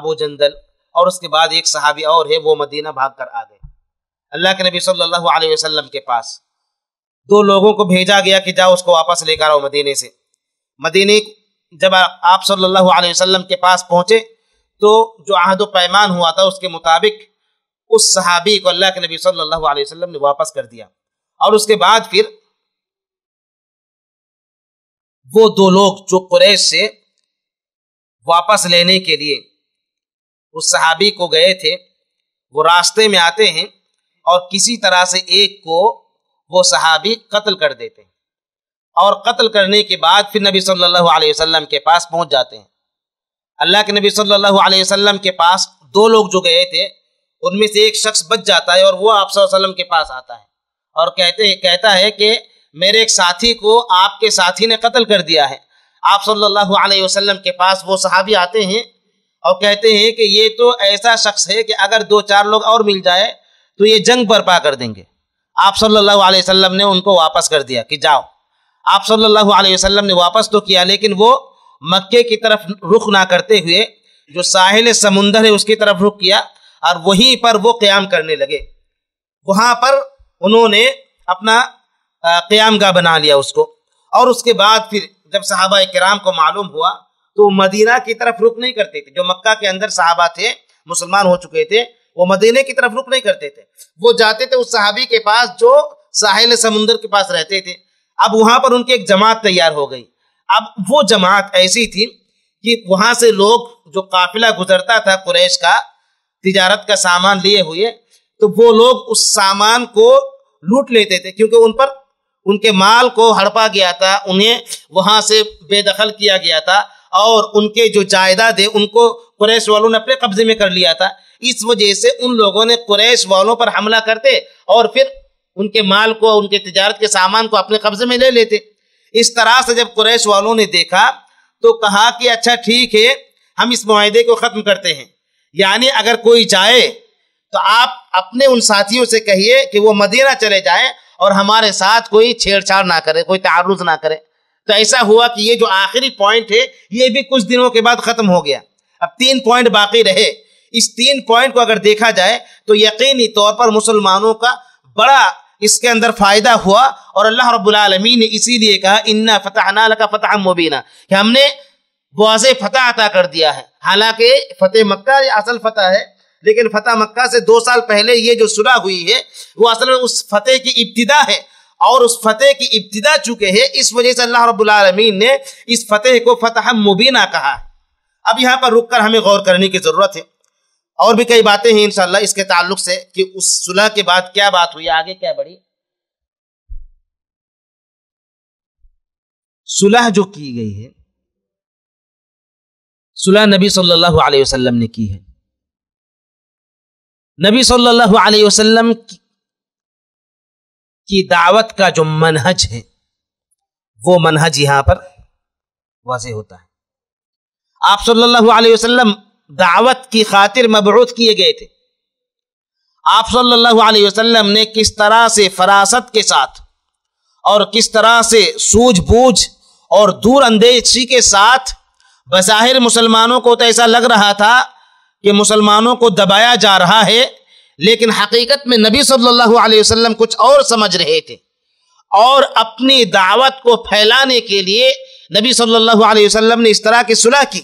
ابو جندل اور اس کے بعد ایک صحابی اور ہے وہ مدینہ بھاگ کر آ گئے اللہ کے نبی صلی اللہ علیہ وسلم کے پاس۔ دو لوگوں کو بھیجا گیا کہ جاؤ اس کو واپس لے کر آؤ مدینے سے۔ مدینے جب آپ صلی اللہ علیہ وسلم کے پاس پہنچے تو جو عہد و پیمان ہوا تھا اس کے مطابق اس صحابی کو اللہ کے نبی صلی اللہ علیہ وسلم نے واپس کر دیا، اور اس کے بعد پھر وہ دو لوگ جو قریش سے واپس لینے کے لیے اس صحابی کو گئے تھے وہ راستے میں آتے ہیں اور کسی طرح سے ایک کو وہ صحابی قتل کر دیتے ہیں، اور قتل کرنے کے بعد پھر نبی صلی اللہ علیہ وسلم کے پاس پہنچ جاتے ہیں۔ اللہ کے نبی صلی اللہ علیہ وسلم کے پاس دو لوگ جو گئے تھے ان میں سے ایک شخص بچ جاتا ہے اور وہ آپ صلی اللہ علیہ وسلم کے پاس آتا ہے اور کہتے کہتا ہے کہ میرے ایک ساتھی کو آپ کے ساتھی نے قتل کر دیا ہے۔ آپ صلی اللہ علیہ وسلم کے پاس وہ صحابی آتے ہیں اور کہتے ہیں کہ یہ تو ایسا شخص ہے کہ اگر دو چار لوگ اور مل جائے تو یہ جنگ برپا کر دیں گے۔ آپ صلی اللہ علیہ وسلم نے ان کو واپس کر دیا کہ جاؤ۔ آپ صلی اللہ علیہ وسلم نے واپس تو کیا لیکن وہ مکے کی طرف رخ نہ کرتے ہوئے جو ساحل سمندر ہے اس کی طرف رخ کیا اور وہیں پر وہ قیام کرنے لگے. وہاں پر انہوں نے اپنا قیام گاہ بنا لیا اس کو. اور اس کے بعد پھر جب صحابہ کرام کو معلوم ہوا تو مدینہ کی طرف رخ نہیں کرتے تھے. جو مکہ کے اندر صحابہ تھے مسلمان ہو چکے تھے وہ مدینے کی طرف رخ نہیں کرتے تھے, وہ جاتے تھے اس صحابی کے پاس جو ساحل سمندر کے پاس رہتے تھے. اب وہاں پر ان کی ایک جماعت تیار ہو گئی. اب وہ جماعت ایسی تھی کہ وہاں سے لوگ جو قافلہ گزرتا تھا قریش کا تجارت کا سامان لیے ہوئے, تو وہ لوگ اس سامان کو لوٹ لیتے تھے کیونکہ ان پر ان کے مال کو ہڑپا گیا تھا, انہیں وہاں سے بے دخل کیا گیا تھا اور ان کے جو جائیداد ہے ان کو قریش والوں نے اپنے قبضے میں کر لیا تھا. اس وجہ سے ان لوگوں نے قریش والوں پر حملہ کرتے اور پھر ان کے مال کو ان کے تجارت کے سامان کو اپنے قبضے میں لے لیتے. اس طرح سے جب قریش والوں نے دیکھا تو کہا کہ اچھا ٹھیک ہے, ہم اس معاہدے کو ختم کرتے ہیں. یعنی اگر کوئی جائے تو آپ اپنے ان ساتھیوں سے کہیے کہ وہ مدینہ چلے جائیں اور ہمارے ساتھ کوئی چھیڑ چھاڑ نہ کرے, کوئی تعرض نہ کرے. تو ایسا ہوا کہ یہ جو آخری پوائنٹ ہے یہ بھی کچھ دنوں کے بعد ختم ہو گیا. اب تین پوائنٹ باقی رہے. اس تین پوائنٹ کو اگر دیکھا جائے تو یقینی طور پر مسلمانوں کا بڑا اس کے اندر فائدہ ہوا. اور اللہ رب العالمین نے اسی لیے کہا اِنَّا فَتَحْنَا لَكَ فَتْحًا مُبِينًا, کہ ہم نے واضح فتح عطا کر دیا ہے. حالانکہ فتح مکہ یہ اصل فتح ہے, لیکن فتح مکہ سے دو سال پہلے یہ جو صلح ہوئی ہے وہ اصل میں اس فتح کی ابتدا ہے, اور اس فتح کی ابتدا چکے ہے. اس وجہ سے اللہ رب العالمین نے اس فتح کو فتح مبینہ کہا ہے. اب یہاں پر رک کر ہمیں غور کرنے کی ضرورت ہے, اور بھی کئی باتیں ہیں انشاءاللہ اس کے تعلق سے کہ اس صلح کے بعد کیا بات ہوئی, آگے کیا بڑھی. صلح جو کی گئی ہے صلح نبی صلی اللہ علیہ وسلم نے کی ہے. نبی صلی اللہ علیہ وسلم کی دعوت کا جو منہج ہے وہ منہج یہاں پر واضح ہوتا ہے. آپ صلی اللہ علیہ وسلم دعوت کی خاطر مبعوث کیے گئے تھے. آپ صلی اللہ علیہ وسلم نے کس طرح سے فراست کے ساتھ اور کس طرح سے سوجھ بوجھ اور دور اندیشی کے ساتھ, بظاہر مسلمانوں کو تو ایسا لگ رہا تھا کہ مسلمانوں کو دبایا جا رہا ہے, لیکن حقیقت میں نبی صلی اللہ علیہ وسلم کچھ اور سمجھ رہے تھے. اور اپنی دعوت کو پھیلانے کے لیے نبی صلی اللہ علیہ وسلم نے اس طرح کی صلح کی.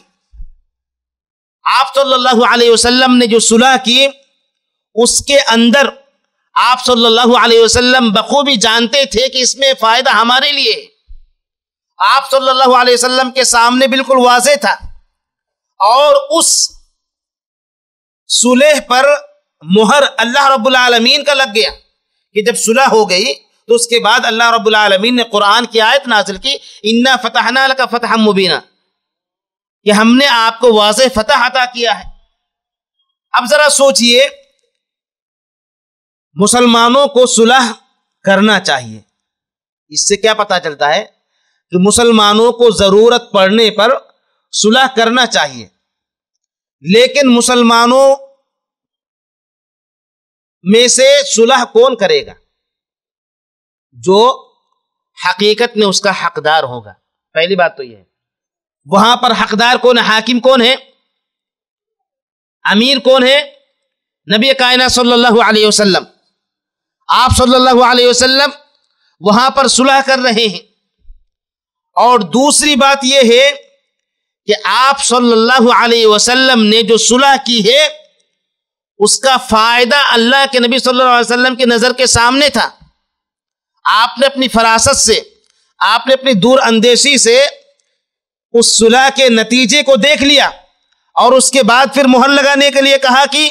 آپ صلی اللہ علیہ وسلم نے جو صلح کی اس کے اندر آپ صلی اللہ علیہ وسلم بخوبی جانتے تھے کہ اس میں فائدہ ہمارے لیے. آپ صلی اللہ علیہ وسلم کے سامنے بالکل واضح تھا, اور اس صلح پر مہر اللہ رب العالمین کا لگ گیا کہ جب صلح ہو گئی تو اس کے بعد اللہ رب العالمین نے قرآن کی آیت نازل کی اِنَّا فَتَحْنَا لَكَ فَتْحًا مُبِينًا, کہ ہم نے آپ کو واضح فتح عطا کیا ہے. اب ذرا سوچئے, مسلمانوں کو صلح کرنا چاہیے. اس سے کیا پتہ چلتا ہے کہ مسلمانوں کو ضرورت پڑنے پر صلح کرنا چاہیے, لیکن مسلمانوں میں سے صلح کون کرے گا؟ جو حقیقت میں اس کا حقدار ہوگا. پہلی بات تو یہ ہے. وہاں پر حقدار کون ہے؟ حاکم کون ہے؟ امیر کون ہے؟ نبی کائنات صلی اللہ علیہ وسلم. آپ صلی اللہ علیہ وسلم وہاں پر صلح کر رہے ہیں. اور دوسری بات یہ ہے کہ آپ صلی اللہ علیہ وسلم نے جو صلح کی ہے اس کا فائدہ اللہ کے نبی صلی اللہ علیہ وسلم کی نظر کے سامنے تھا. آپ نے اپنی فراست سے, آپ نے اپنی دور اندیشی سے اس صلح کے نتیجے کو دیکھ لیا, اور اس کے بعد پھر مہر لگانے کے لیے کہا کہ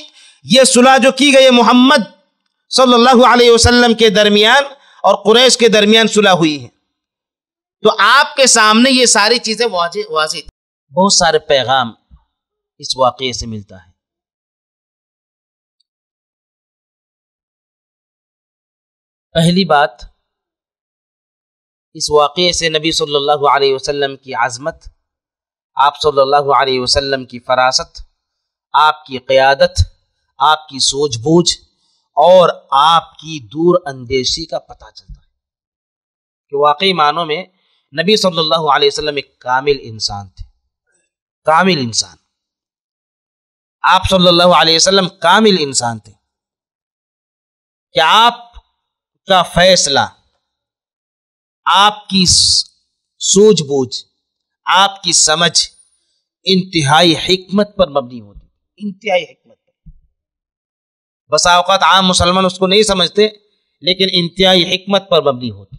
یہ صلح جو کی گئی محمد صلی اللہ علیہ وسلم کے درمیان اور قریش کے درمیان صلح ہوئی ہے. تو آپ کے سامنے یہ ساری چیزیں واضح واضح تھی. بہت سارے پیغام اس واقعے سے ملتا ہے. پہلی بات, اس واقعے سے نبی صلی اللہ علیہ وسلم کی عظمت, آپ صلی اللہ علیہ وسلم کی فراست, آپ کی قیادت, آپ کی سوجھ بوجھ اور آپ کی دور اندیشی کا پتہ چلتا ہے کہ واقعی معنوں میں نبی صلی اللہ علیہ وسلم ایک کامل انسان تھے. کامل انسان. آپ صلی اللہ علیہ وسلم کامل انسان تھے کہ آپ کا فیصلہ، آپ کی سوجھ بوجھ، آپ کی سمجھ انتہائی حکمت پر مبنی ہوتی، انتہائی حکمت پر. بسا اوقات عام مسلمان اس کو نہیں سمجھتے لیکن انتہائی حکمت پر مبنی ہوتی.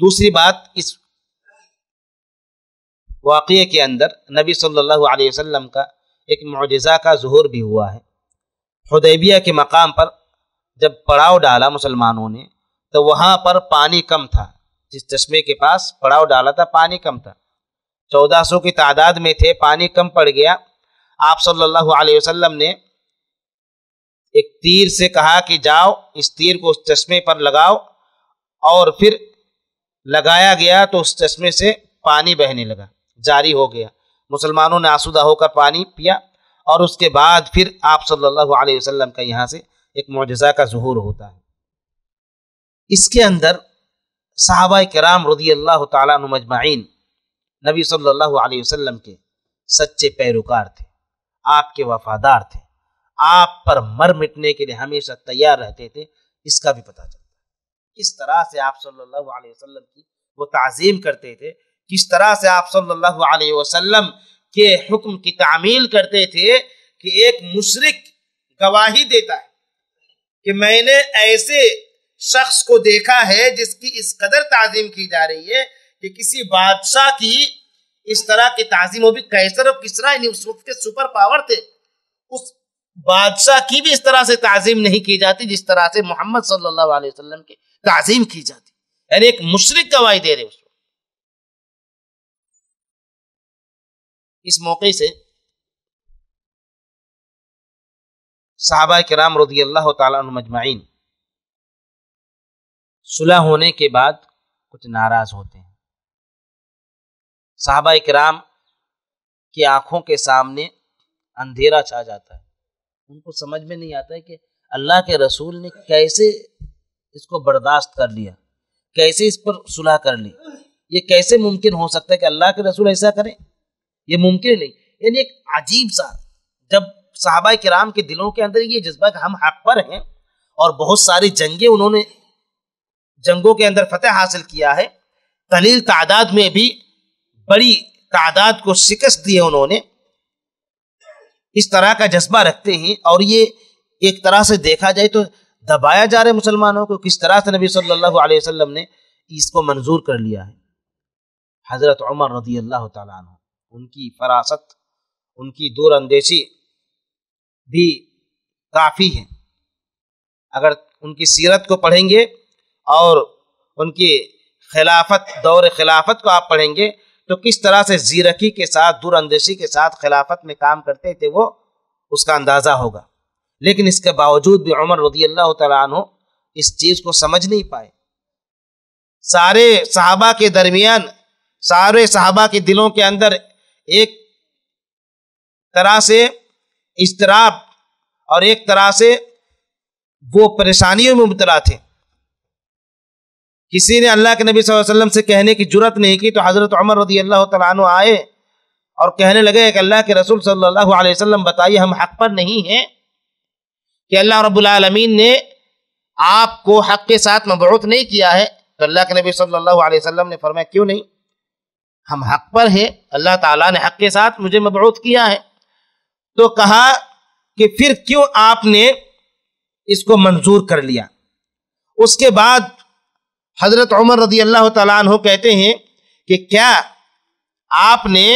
دوسری بات، اس واقعے کے اندر نبی صلی اللہ علیہ وسلم کا ایک معجزہ کا ظہور بھی ہوا ہے. حدیبیہ کے مقام پر جب پڑاؤ ڈالا مسلمانوں نے تو وہاں پر پانی کم تھا، جس چشمے کے پاس پڑاؤ ڈالا تھا پانی کم تھا، چودہ سو کی تعداد میں تھے، پانی کم پڑ گیا. آپ صلی اللہ علیہ وسلم نے ایک تیر سے کہا کہ جاؤ اس تیر کو اس چشمے پر لگاؤ، اور پھر لگایا گیا تو اس چشمے سے پانی بہنے لگا، جاری ہو گیا. مسلمانوں نے آسودہ ہو کر پانی پیا، اور اس کے بعد پھر آپ صلی اللہ علیہ وسلم کا یہاں سے ایک معجزہ کا ظہور ہوتا ہے. اس کے اندر صحابہ کرام رضی اللہ تعالیٰ عنہ مجمعین نبی صلی اللہ علیہ وسلم کے سچے پیروکار تھے، آپ کے وفادار تھے، آپ پر مر مٹنے کے لیے ہمیشہ تیار رہتے تھے. اس کا بھی پتہ چلتا ہے کس طرح سے آپ صلی اللہ علیہ وسلم کی وہ تعظیم کرتے تھے، کس طرح سے آپ صلی اللہ علیہ وسلم کے حکم کی تعمیل کرتے تھے کہ ایک مشرک گواہی دیتا ہے کہ میں نے ایسے شخص کو دیکھا ہے جس کی اس قدر تعظیم کی جا رہی ہے کہ کسی بادشاہ کی اس طرح کی تعظیم ہو. بھی قیصر اور کسریٰ اس وقت کے سپر پاور تھے، اس بادشاہ کی بھی اس طرح سے تعظیم نہیں کی جاتی جس طرح سے محمد صلی اللہ علیہ وسلم کی تعظیم کی جاتی. یعنی ایک مشرک گواہی دے رہے اس وقت. اس موقع سے صحابہ کرام رضی اللہ تعالیٰ عنہ مجمعین صلح ہونے کے بعد کچھ ناراض ہوتے ہیں. صحابہ کرام کی آنکھوں کے سامنے اندھیرا چھا جاتا ہے، ان کو سمجھ میں نہیں آتا ہے کہ اللہ کے رسول نے کیسے اس کو برداشت کر لیا، کیسے اس پر صلح کر لی. یہ کیسے ممکن ہو سکتا ہے کہ اللہ کے رسول ایسا کریں، یہ ممکن نہیں. یعنی ایک عجیب سا، جب صحابہ کرام کے دلوں کے اندر یہ جذبہ کہ ہم حق پر ہیں، اور بہت ساری جنگیں انہوں نے جنگوں کے اندر فتح حاصل کیا ہے، قلیل تعداد میں بھی بڑی تعداد کو شکست دی ہے انہوں نے، اس طرح کا جذبہ رکھتے ہیں. اور یہ ایک طرح سے دیکھا جائے تو دبایا جا رہے مسلمانوں کو، کس طرح سے نبی صلی اللہ علیہ وسلم نے اس کو منظور کر لیا ہے. حضرت عمر رضی اللہ تعالیٰ عنہ، ان کی فراست، ان کی دور اندیشی بھی کافی ہے. اگر ان کی سیرت کو پڑھیں گے اور ان کی خلافت، دور خلافت کو آپ پڑھیں گے تو کس طرح سے زیرکی کے ساتھ، دور اندیشی کے ساتھ خلافت میں کام کرتے تھے، وہ اس کا اندازہ ہوگا. لیکن اس کے باوجود بھی عمر رضی اللہ تعالیٰ عنہ اس چیز کو سمجھ نہیں پائے. سارے صحابہ کے درمیان، سارے صحابہ کے دلوں کے اندر ایک طرح سے اضطراب اور ایک طرح سے وہ پریشانیوں میں مبتلا تھے. کسی نے اللہ کے نبی صلی اللہ علیہ وسلم سے کہنے کی جرات نہیں کی، تو حضرت عمر رضی اللہ تعالیٰ عنہ آئے اور کہنے لگے کہ اللہ کے رسول صلی اللہ علیہ وسلم بتائیے ہم حق پر نہیں ہیں کہ اللہ رب العالمین نے آپ کو حق کے ساتھ مبعوث نہیں کیا ہے؟ تو اللہ کے نبی صلی اللہ علیہ وسلم نے فرمایا کیوں نہیں، ہم حق پر ہیں، اللہ تعالیٰ نے حق کے ساتھ مجھے مبعوث کیا ہے. تو کہا کہ پھر کیوں آپ نے اس کو منظور کر لیا؟ اس کے بعد حضرت عمر رضی اللہ تعالیٰ عنہ کہتے ہیں کہ کیا آپ نے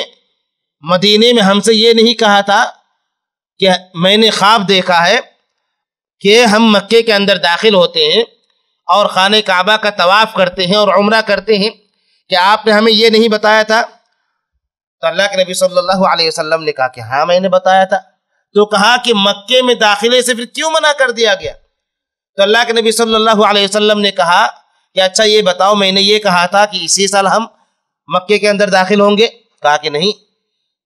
مدینے میں ہم سے یہ نہیں کہا تھا کہ میں نے خواب دیکھا ہے کہ ہم مکے کے اندر داخل ہوتے ہیں اور خانہ کعبہ کا طواف کرتے ہیں اور عمرہ کرتے ہیں، کہ آپ نے ہمیں یہ نہیں بتایا تھا؟ تو اللہ کے نبی صلی اللہ علیہ وسلم نے کہا کہ ہاں میں نے بتایا تھا. تو کہا کہ مکے میں داخلے سے پھر کیوں منع کر دیا گیا؟ تو اللہ کے نبی صلی اللہ علیہ وسلم نے کہا کہ اچھا یہ بتاؤ میں نے یہ کہا تھا کہ اسی سال ہم مکے کے اندر داخل ہوں گے؟ کہا کہ نہیں.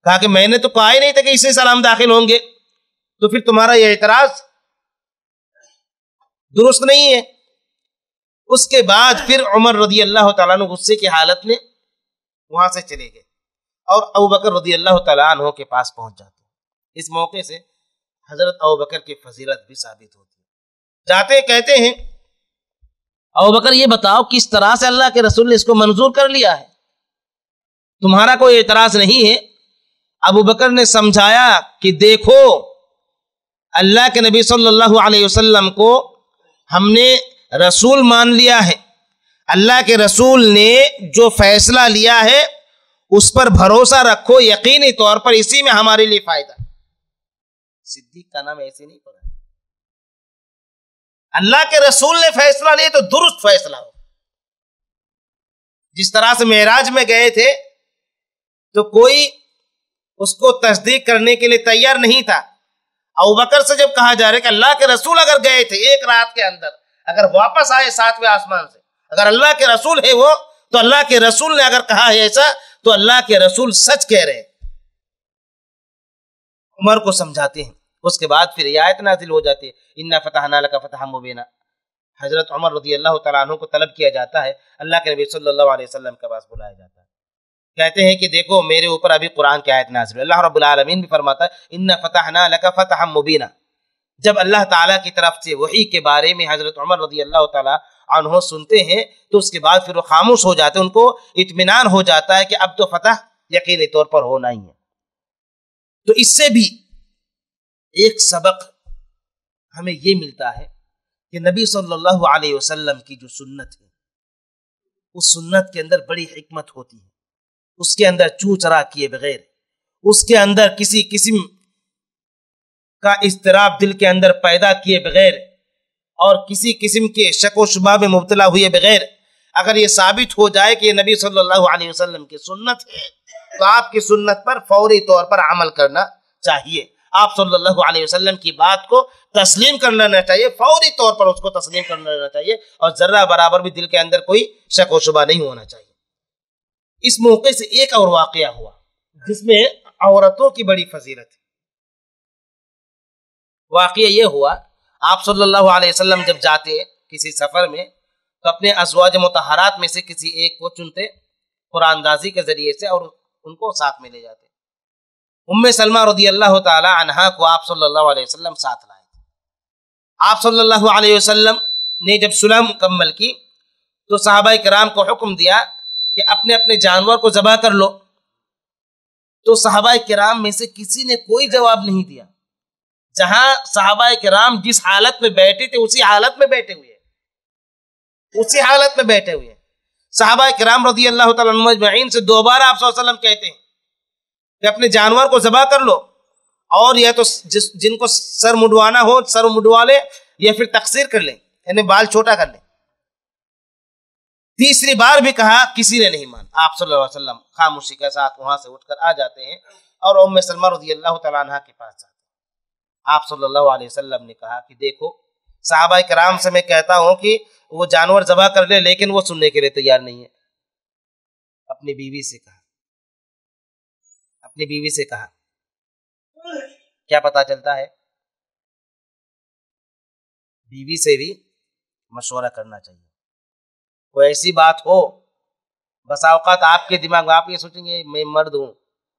کہا کہ میں نے تو کہا ہی نہیں تھا کہ اسی سال ہم داخل ہوں گے، تو پھر تمہارا یہ اعتراض درست نہیں ہے. اس کے بعد پھر عمر رضی اللہ تعالیٰ عنہ غصے کی حالت میں وہاں سے چلے گئے اور ابو بکر رضی اللہ تعالیٰ عنہ کے پاس پہنچ جاتے. اس موقع سے حضرت ابوبکر کی فضیلت بھی ثابت ہوتی ہے. جاتے کہتے ہیں ابوبکر یہ بتاؤ کس طرح سے اللہ کے رسول نے اس کو منظور کر لیا ہے، تمہارا کوئی اعتراض نہیں ہے؟ ابوبکر نے سمجھایا کہ دیکھو اللہ کے نبی صلی اللہ علیہ وسلم کو ہم نے رسول مان لیا ہے، اللہ کے رسول نے جو فیصلہ لیا ہے اس پر بھروسہ رکھو، یقینی طور پر اسی میں ہمارے لیے فائدہ. صدیق کا نام ایسے نہیں پڑا، اللہ کے رسول نے فیصلہ لیا تو درست فیصلہ ہو. جس طرح سے معراج میں گئے تھے تو کوئی اس کو تصدیق کرنے کے لیے تیار نہیں تھا. ابوبکر سے جب کہا جا رہا ہے کہ اللہ کے رسول اگر گئے تھے ایک رات کے اندر، اگر واپس آئے ساتویں آسمان سے، اگر اللہ کے رسول ہے وہ، تو اللہ کے رسول نے اگر کہا ہے ایسا تو اللہ کے رسول سچ کہہ رہے ہیں. عمر کو سمجھاتے ہیں. اس کے بعد پھر یہ آیت نازل ہو جاتی ہے، انا فتحنا لک فتحا مبینا. حضرت عمر رضی اللہ تعالیٰ عنہ کو طلب کیا جاتا ہے، اللہ کے نبی صلی اللہ علیہ وسلم کے پاس بلایا جاتا ہے. کہتے ہیں کہ دیکھو میرے اوپر ابھی قرآن کی آیت نازل ہوئی. اللہ رب العالمین بھی فرماتا ہے انا فتحنا لک فتحا مبینا. جب اللہ تعالیٰ کی طرف سے وحی کے بارے میں حضرت عمر رضی اللہ تعالیٰ عنہ سنتے ہیں تو اس کے بعد پھر وہ خاموش ہو جاتے ہیں، ان کو اطمینان ہو جاتا ہے کہ اب تو فتح یقینی طور پر ہونا ہی ہے. تو اس سے بھی ایک سبق ہمیں یہ ملتا ہے کہ نبی صلی اللہ علیہ وسلم کی جو سنت ہے اس سنت کے اندر بڑی حکمت ہوتی ہے، اس کے اندر چو چرا کیے بغیر، اس کے اندر کسی قسم کا اضطراب دل کے اندر پیدا کیے بغیر اور کسی قسم کے شک و شبہ میں مبتلا ہوئے بغیر اگر یہ ثابت ہو جائے کہ یہ نبی صلی اللہ علیہ وسلم کی سنت ہے تو آپ کی سنت پر فوری طور پر عمل کرنا چاہیے. آپ صلی اللہ علیہ وسلم کی بات کو تسلیم کر لینا چاہیے، فوری طور پر اس کو تسلیم کر لینا چاہیے اور ذرہ برابر بھی دل کے اندر کوئی شک و شبہ نہیں ہونا چاہیے. اس موقع سے ایک اور واقعہ ہوا جس میں عورتوں کی بڑی فضیلت ہے. واقعہ یہ ہوا آپ صلی اللہ علیہ وسلم جب جاتے کسی سفر میں تو اپنے ازواج مطہرات میں سے کسی ایک کو چنتے قرآن اندازی کے ذریعے سے اور ان کو ساتھ میں لے جاتے. ام سلمہ رضی اللہ تعالی عنہا کو آپ صلی اللہ علیہ وسلم ساتھ لائے تھے. آپ صلی اللہ علیہ وسلم نے جب صلح مکمل کی تو صحابہ کرام کو حکم دیا کہ اپنے اپنے جانور کو ذبح کر لو، تو صحابہ کرام میں سے کسی نے کوئی جواب نہیں دیا. جہاں صحابہ کرام جس حالت میں بیٹھے تھے اسی حالت میں بیٹھے ہوئے ہیں، اسی حالت میں بیٹھے ہوئے ہیں. صحابہ کرام رضی اللہ تعالیٰ عنہ اجمعین سے دوبارہ آپ صلی اللہ علیہ وسلم کہتے ہیں کہ اپنے جانور کو ذبح کر لو، اور یا تو جس جن کو سر مڈوانا ہو سر مڈوا لیں یا پھر تقصیر کر لیں، یعنی بال چھوٹا کر لیں. تیسری بار بھی کہا، کسی نے نہیں مانا. آپ صلی اللہ علیہ وسلم خاموشی کے ساتھ وہاں سے اٹھ کر آ جاتے ہیں اور ام سلمہ رضی اللہ تعالیٰ عنہ کے پاس جاتے. آپ صلی اللہ علیہ وسلم نے کہا کہ دیکھو صحابہ کرام سے میں کہتا ہوں کہ وہ جانور ذبح کر لے، لیکن وہ سننے کے لیے تیار نہیں ہے. اپنی بیوی سے کہا اپنی بیوی سے کہا کیا پتہ چلتا ہے؟ بیوی سے بھی مشورہ کرنا چاہیے. کوئی ایسی بات ہو، بسا اوقات آپ کے دماغ میں آپ یہ سوچیں گے میں مرد ہوں،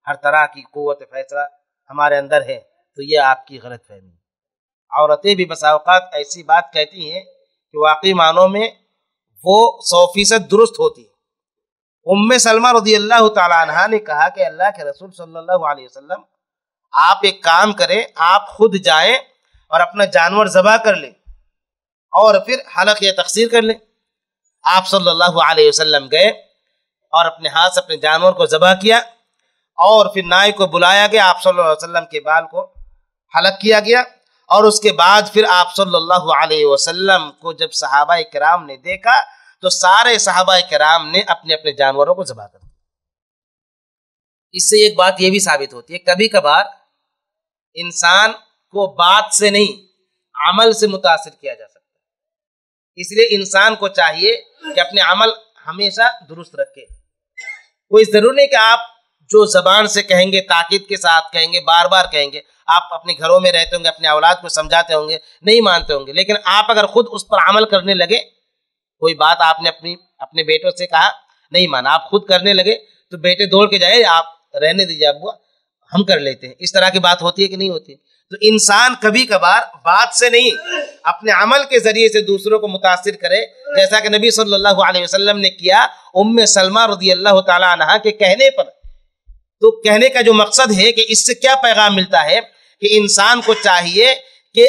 ہر طرح کی قوت فیصلہ ہمارے اندر ہے، تو یہ آپ کی غلط فہمی. عورتیں بھی بسا اوقات ایسی بات کہتی ہیں کہ واقعی معنوں میں وہ سو فیصد درست ہوتی ہے. ام سلمہ رضی اللہ تعالیٰ عنہ نے کہا کہ اللہ کے رسول صلی اللہ علیہ وسلم، آپ ایک کام کریں، آپ خود جائیں اور اپنا جانور ذبح کر لیں اور پھر حلق یا تقصیر کر لیں. آپ صلی اللہ علیہ وسلم گئے اور اپنے ہاتھ سے اپنے جانور کو ذبح کیا اور پھر نائی کو بلایا گیا. آپ صلی اللہ علیہ وسلم کے بال کو حلق کیا گیا اور اس کے بعد پھر آپ صلی اللہ علیہ وسلم کو جب صحابہ کرام نے دیکھا تو سارے صحابہ کرام نے اپنے اپنے جانوروں کو ذبح کر دیا. اس سے ایک بات یہ بھی ثابت ہوتی ہے، کبھی کبھار انسان کو بات سے نہیں عمل سے متاثر کیا جا سکتا ہے. اس لیے انسان کو چاہیے کہ اپنے عمل ہمیشہ درست رکھے. کوئی ضرور نہیں کہ آپ جو زبان سے کہیں گے، تاکید کے ساتھ کہیں گے، بار بار کہیں گے. آپ اپنے گھروں میں رہتے ہوں گے، اپنے اولاد کو سمجھاتے ہوں گے، نہیں مانتے ہوں گے، لیکن آپ اگر خود اس پر عمل کرنے لگے، کوئی بات آپ نے اپنی اپنے بیٹوں سے کہا، نہیں مانا، آپ خود کرنے لگے تو بیٹے دوڑ کے جائے آپ رہنے دیجیے ابو، ہم کر لیتے ہیں. اس طرح کی بات ہوتی ہے کہ نہیں ہوتی؟ تو انسان کبھی کبھار بات سے نہیں اپنے عمل کے ذریعے سے دوسروں کو متاثر کرے, جیسا کہ نبی صلی اللہ علیہ وسلم نے کیا ام سلمہ رضی اللہ تعالیٰ عنہ کے کہنے پر. تو کہنے کا جو مقصد ہے کہ اس سے کیا پیغام ملتا ہے کہ انسان کو چاہیے کہ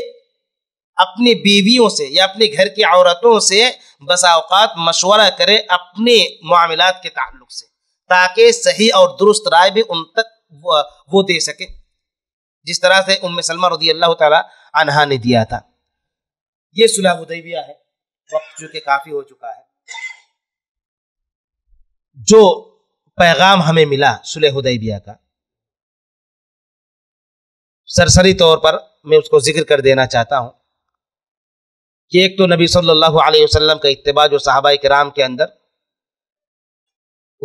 اپنی بیویوں سے یا اپنے گھر کی عورتوں سے بسا اوقات مشورہ کرے اپنے معاملات کے تعلق سے, تاکہ صحیح اور درست رائے بھی ان تک وہ دے سکے, جس طرح سے ام سلمہ رضی اللہ تعالی عنہا نے دیا تھا. یہ صلح حدیبیہ ہے. وقت جو کہ کافی ہو چکا ہے. جو پیغام ہمیں ملا صلح حدیبیہ کا, سرسری طور پر میں اس کو ذکر کر دینا چاہتا ہوں کہ ایک تو نبی صلی اللہ علیہ وسلم کا اتباع جو صحابہ کرام کے اندر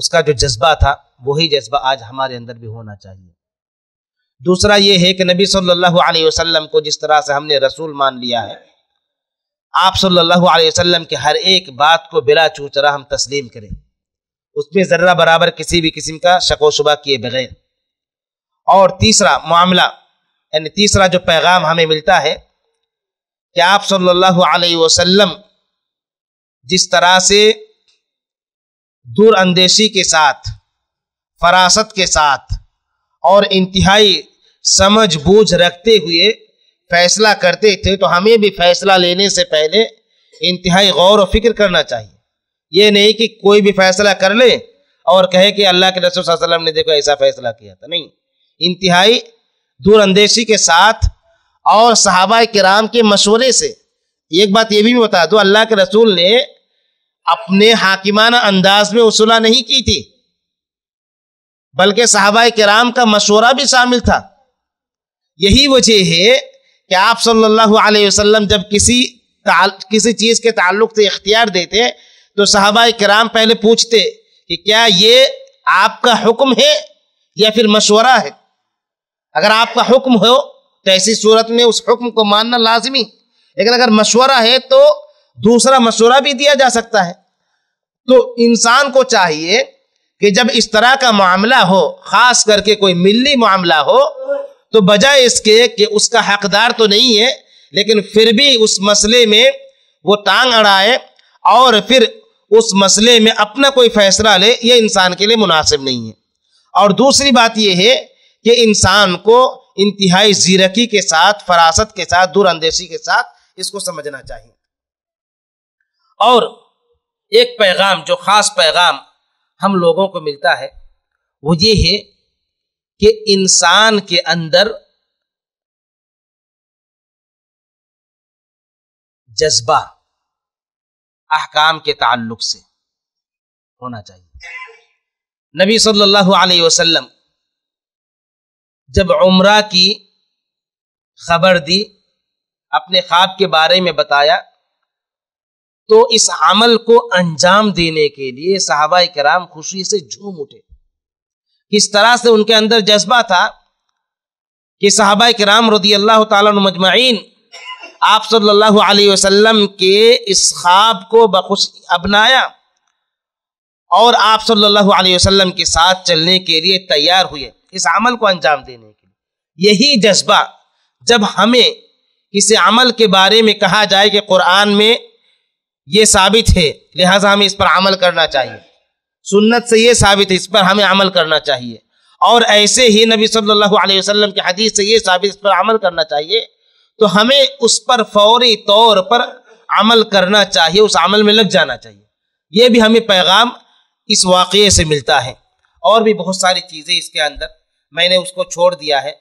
اس کا جو جذبہ تھا, وہی جذبہ آج ہمارے اندر بھی ہونا چاہیے. دوسرا یہ ہے کہ نبی صلی اللہ علیہ وسلم کو جس طرح سے ہم نے رسول مان لیا ہے, آپ صلی اللہ علیہ وسلم کے ہر ایک بات کو بلا چوچرا ہم تسلیم کریں, اس میں ذرہ برابر کسی بھی قسم کا شک و شبہ کیے بغیر. اور تیسرا معاملہ, یعنی تیسرا جو پیغام ہمیں ملتا ہے کہ آپ صلی اللہ علیہ وسلم جس طرح سے دور اندیشی کے ساتھ, فراست کے ساتھ اور انتہائی سمجھ بوجھ رکھتے ہوئے فیصلہ کرتے تھے, تو ہمیں بھی فیصلہ لینے سے پہلے انتہائی غور و فکر کرنا چاہیے. یہ نہیں کہ کوئی بھی فیصلہ کر لے اور کہے کہ اللہ کے رسول صلی اللہ علیہ وسلم نے دیکھو ایسا فیصلہ کیا تھا. نہیں, انتہائی دور اندیشی کے ساتھ اور صحابہ کرام کے مشورے سے. ایک بات یہ بھی میں بتا دوں, اللہ کے رسول نے اپنے حاکمانہ انداز میں صلح نہیں کی تھی, بلکہ صحابہ کرام کا مشورہ بھی شامل تھا. یہی وجہ ہے کہ آپ صلی اللہ علیہ وسلم جب کسی کسی چیز کے تعلق سے اختیار دیتے تو صحابہ کرام پہلے پوچھتے کہ کیا یہ آپ کا حکم ہے یا پھر مشورہ ہے. اگر آپ کا حکم ہو تو ایسی صورت میں اس حکم کو ماننا لازمی, لیکن اگر مشورہ ہے تو دوسرا مشورہ بھی دیا جا سکتا ہے. تو انسان کو چاہیے کہ جب اس طرح کا معاملہ ہو, خاص کر کے کوئی ملی معاملہ ہو, تو بجائے اس کے کہ اس کا حقدار تو نہیں ہے لیکن پھر بھی اس مسئلے میں وہ ٹانگ اڑائے اور پھر اس مسئلے میں اپنا کوئی فیصلہ لے, یہ انسان کے لیے مناسب نہیں ہے. اور دوسری بات یہ ہے کہ انسان کو انتہائی زیرکی کے ساتھ, فراست کے ساتھ, دور اندیشی کے ساتھ اس کو سمجھنا چاہیے. اور ایک پیغام جو خاص پیغام ہم لوگوں کو ملتا ہے وہ یہ ہے کہ انسان کے اندر جذبہ احکام کے تعلق سے ہونا چاہیے. نبی صلی اللہ علیہ وسلم جب عمرہ کی خبر دی, اپنے خواب کے بارے میں بتایا, تو اس عمل کو انجام دینے کے لیے صحابہ کرام خوشی سے جھوم اٹھے. کس طرح سے ان کے اندر جذبہ تھا کہ صحابہ کرام رضی اللہ تعالیٰ عنہ مجمعین آپ صلی اللہ علیہ وسلم کے اس خواب کو بخوش اپنایا اور آپ صلی اللہ علیہ وسلم کے ساتھ چلنے کے لیے تیار ہوئے, اس عمل کو انجام دینے کے لیے. یہی جذبہ جب ہمیں کسی عمل کے بارے میں کہا جائے کہ قرآن میں یہ ثابت ہے لہٰذا ہمیں اس پر عمل کرنا چاہیے, سنت سے یہ ثابت ہے اس پر ہمیں عمل کرنا چاہیے, اور ایسے ہی نبی صلی اللہ علیہ وسلم کی حدیث سے یہ ثابت اس پر عمل کرنا چاہیے, تو ہمیں اس پر فوری طور پر عمل کرنا چاہیے, اس عمل میں لگ جانا چاہیے. یہ بھی ہمیں پیغام اس واقعے سے ملتا ہے. اور بھی بہت ساری چیزیں اس کے اندر, میں نے اس کو چھوڑ دیا ہے.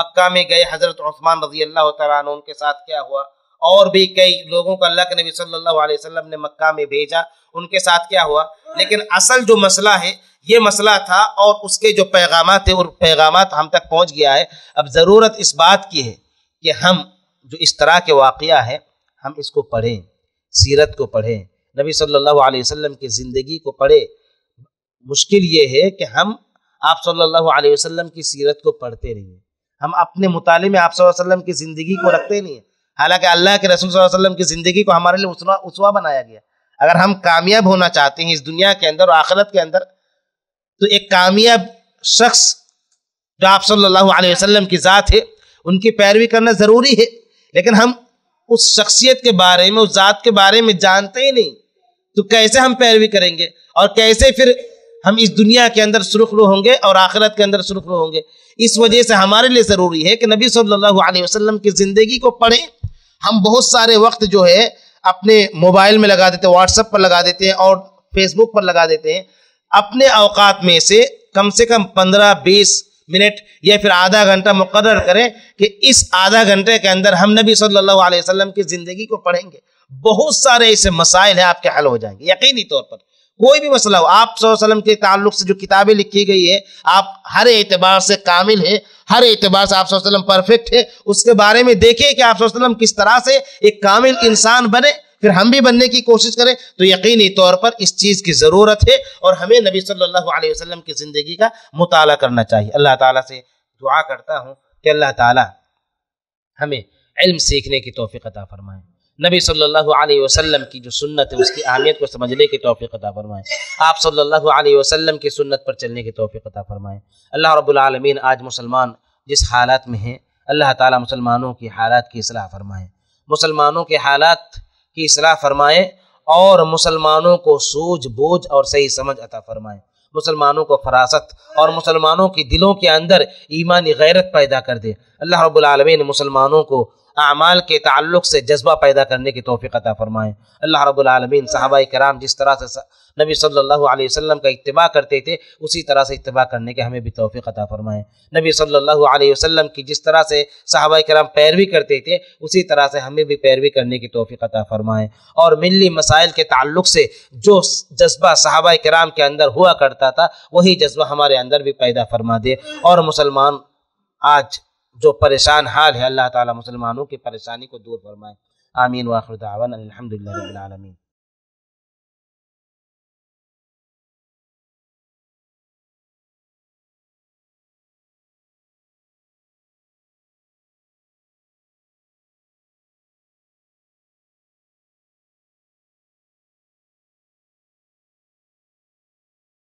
مکہ میں گئے, حضرت عثمان رضی اللہ تعالیٰ عنہ ان کے ساتھ کیا ہوا, اور بھی کئی لوگوں کو اللہ کے نبی صلی اللہ علیہ وسلم نے مکہ میں بھیجا, ان کے ساتھ کیا ہوا. لیکن اصل جو مسئلہ ہے یہ مسئلہ تھا, اور اس کے جو پیغامات ہیں اور پیغامات ہم تک پہنچ گیا ہے. اب ضرورت اس بات کی ہے کہ ہم جو اس طرح کے واقعہ ہے ہم اس کو پڑھیں, سیرت کو پڑھیں, نبی صلی اللہ علیہ وسلم کی زندگی کو پڑھیں. مشکل یہ ہے کہ ہم آپ صلی اللہ علیہ وسلم کی سیرت کو پڑھتے نہیں ہیں, ہم اپنے مطالعے میں آپ صلی اللہ علیہ وسلم کی زندگی کو رکھتے نہیں ہیں. حالانکہ اللہ کے رسول صلی اللہ علیہ وسلم کی زندگی کو ہمارے لیے اسوہ بنایا گیا. اگر ہم کامیاب ہونا چاہتے ہیں اس دنیا کے اندر اور آخرت کے اندر, تو ایک کامیاب شخص جو آپ صلی اللہ علیہ وسلم کی ذات ہے ان کی پیروی کرنا ضروری ہے، لیکن ہم اس شخصیت کے بارے میں، اس ذات کے بارے میں جانتے ہی نہیں، تو کیسے ہم پیروی کریں گے اور کیسے پھر ہم اس دنیا کے اندر سرخرو ہوں گے اور آخرت کے اندر سرخرو ہوں گے؟ اس وجہ سے ہمارے لیے ضروری ہے کہ نبی صلی اللہ علیہ وسلم کی زندگی کو پڑھیں۔ ہم بہت سارے وقت جو ہے اپنے موبائل میں لگا دیتے ہیں، واٹس ایپ پر لگا دیتے ہیں اور فیس بک پر لگا دیتے ہیں۔ اپنے اوقات میں سے کم سے کم پندرہ بیس منٹ یا پھر آدھا گھنٹہ مقرر کریں کہ اس آدھا گھنٹے کے اندر ہم نبی صلی اللہ علیہ وسلم کی زندگی کو پڑھیں گے، بہت سارے ایسے مسائل ہیں آپ کے حل ہو جائیں گے۔ یقینی طور پر کوئی بھی مسئلہ ہو، آپ صلی اللہ علیہ وسلم کے تعلق سے جو کتابیں لکھی گئی ہے، آپ ہر اعتبار سے کامل ہیں، ہر اعتبار سے آپ صلی اللہ علیہ وسلم پرفیکٹ ہے۔ اس کے بارے میں دیکھیں کہ آپ صلی اللہ علیہ وسلم کس طرح سے ایک کامل انسان بنے، پھر ہم بھی بننے کی کوشش کریں۔ تو یقینی طور پر اس چیز کی ضرورت ہے اور ہمیں نبی صلی اللہ علیہ وسلم کی زندگی کا مطالعہ کرنا چاہیے۔ اللہ تعالیٰ سے دعا کرتا ہوں کہ اللہ تعالیٰ ہمیں علم سیکھنے کی توفیق عطا فرمائے، نبی صلی اللہ علیہ وسلم کی جو سنت ہے اس کی اہمیت کو سمجھنے کی توفیق عطا فرمائے، آپ صلی اللہ علیہ وسلم کی سنت پر چلنے کی توفیق عطا فرمائے۔ اللہ رب العالمین، آج مسلمان جس حالات میں ہیں اللہ تعالیٰ مسلمانوں کی حالات کی اصلاح فرمائے، مسلمانوں کے حالات کی اصلاح فرمائے اور مسلمانوں کو سوجھ بوجھ اور صحیح سمجھ عطا فرمائے، مسلمانوں کو فراست اور مسلمانوں کی دلوں کے اندر ایمانی غیرت پیدا کر دے۔ اللہ رب العالمین مسلمانوں کو اعمال کے تعلق سے جذبہ پیدا کرنے کی توفیق عطا فرمائے۔ اللہ رب العالمین صحابہ کرام جس طرح سے نبی صلی اللہ علیہ وسلم کا اتباع کرتے تھے اسی طرح سے اتباع کرنے کے ہمیں بھی توفیق عطا فرمائے، نبی صلی اللہ علیہ وسلم کی جس طرح سے صحابہ کرام پیروی کرتے تھے اسی طرح سے ہمیں بھی پیروی کرنے کی توفیق عطا فرمائے، اور ملی مسائل کے تعلق سے جو جذبہ صحابہ کرام کے اندر ہوا کرتا تھا وہی جذبہ ہمارے اندر بھی پیدا فرما دے۔ اور مسلمان آج جو پریشان حال ہے اللہ تعالیٰ مسلمانوں کی پریشانی کو دور فرمائے۔ آمین وآخر دعوانا الحمدللہ رب العالمین۔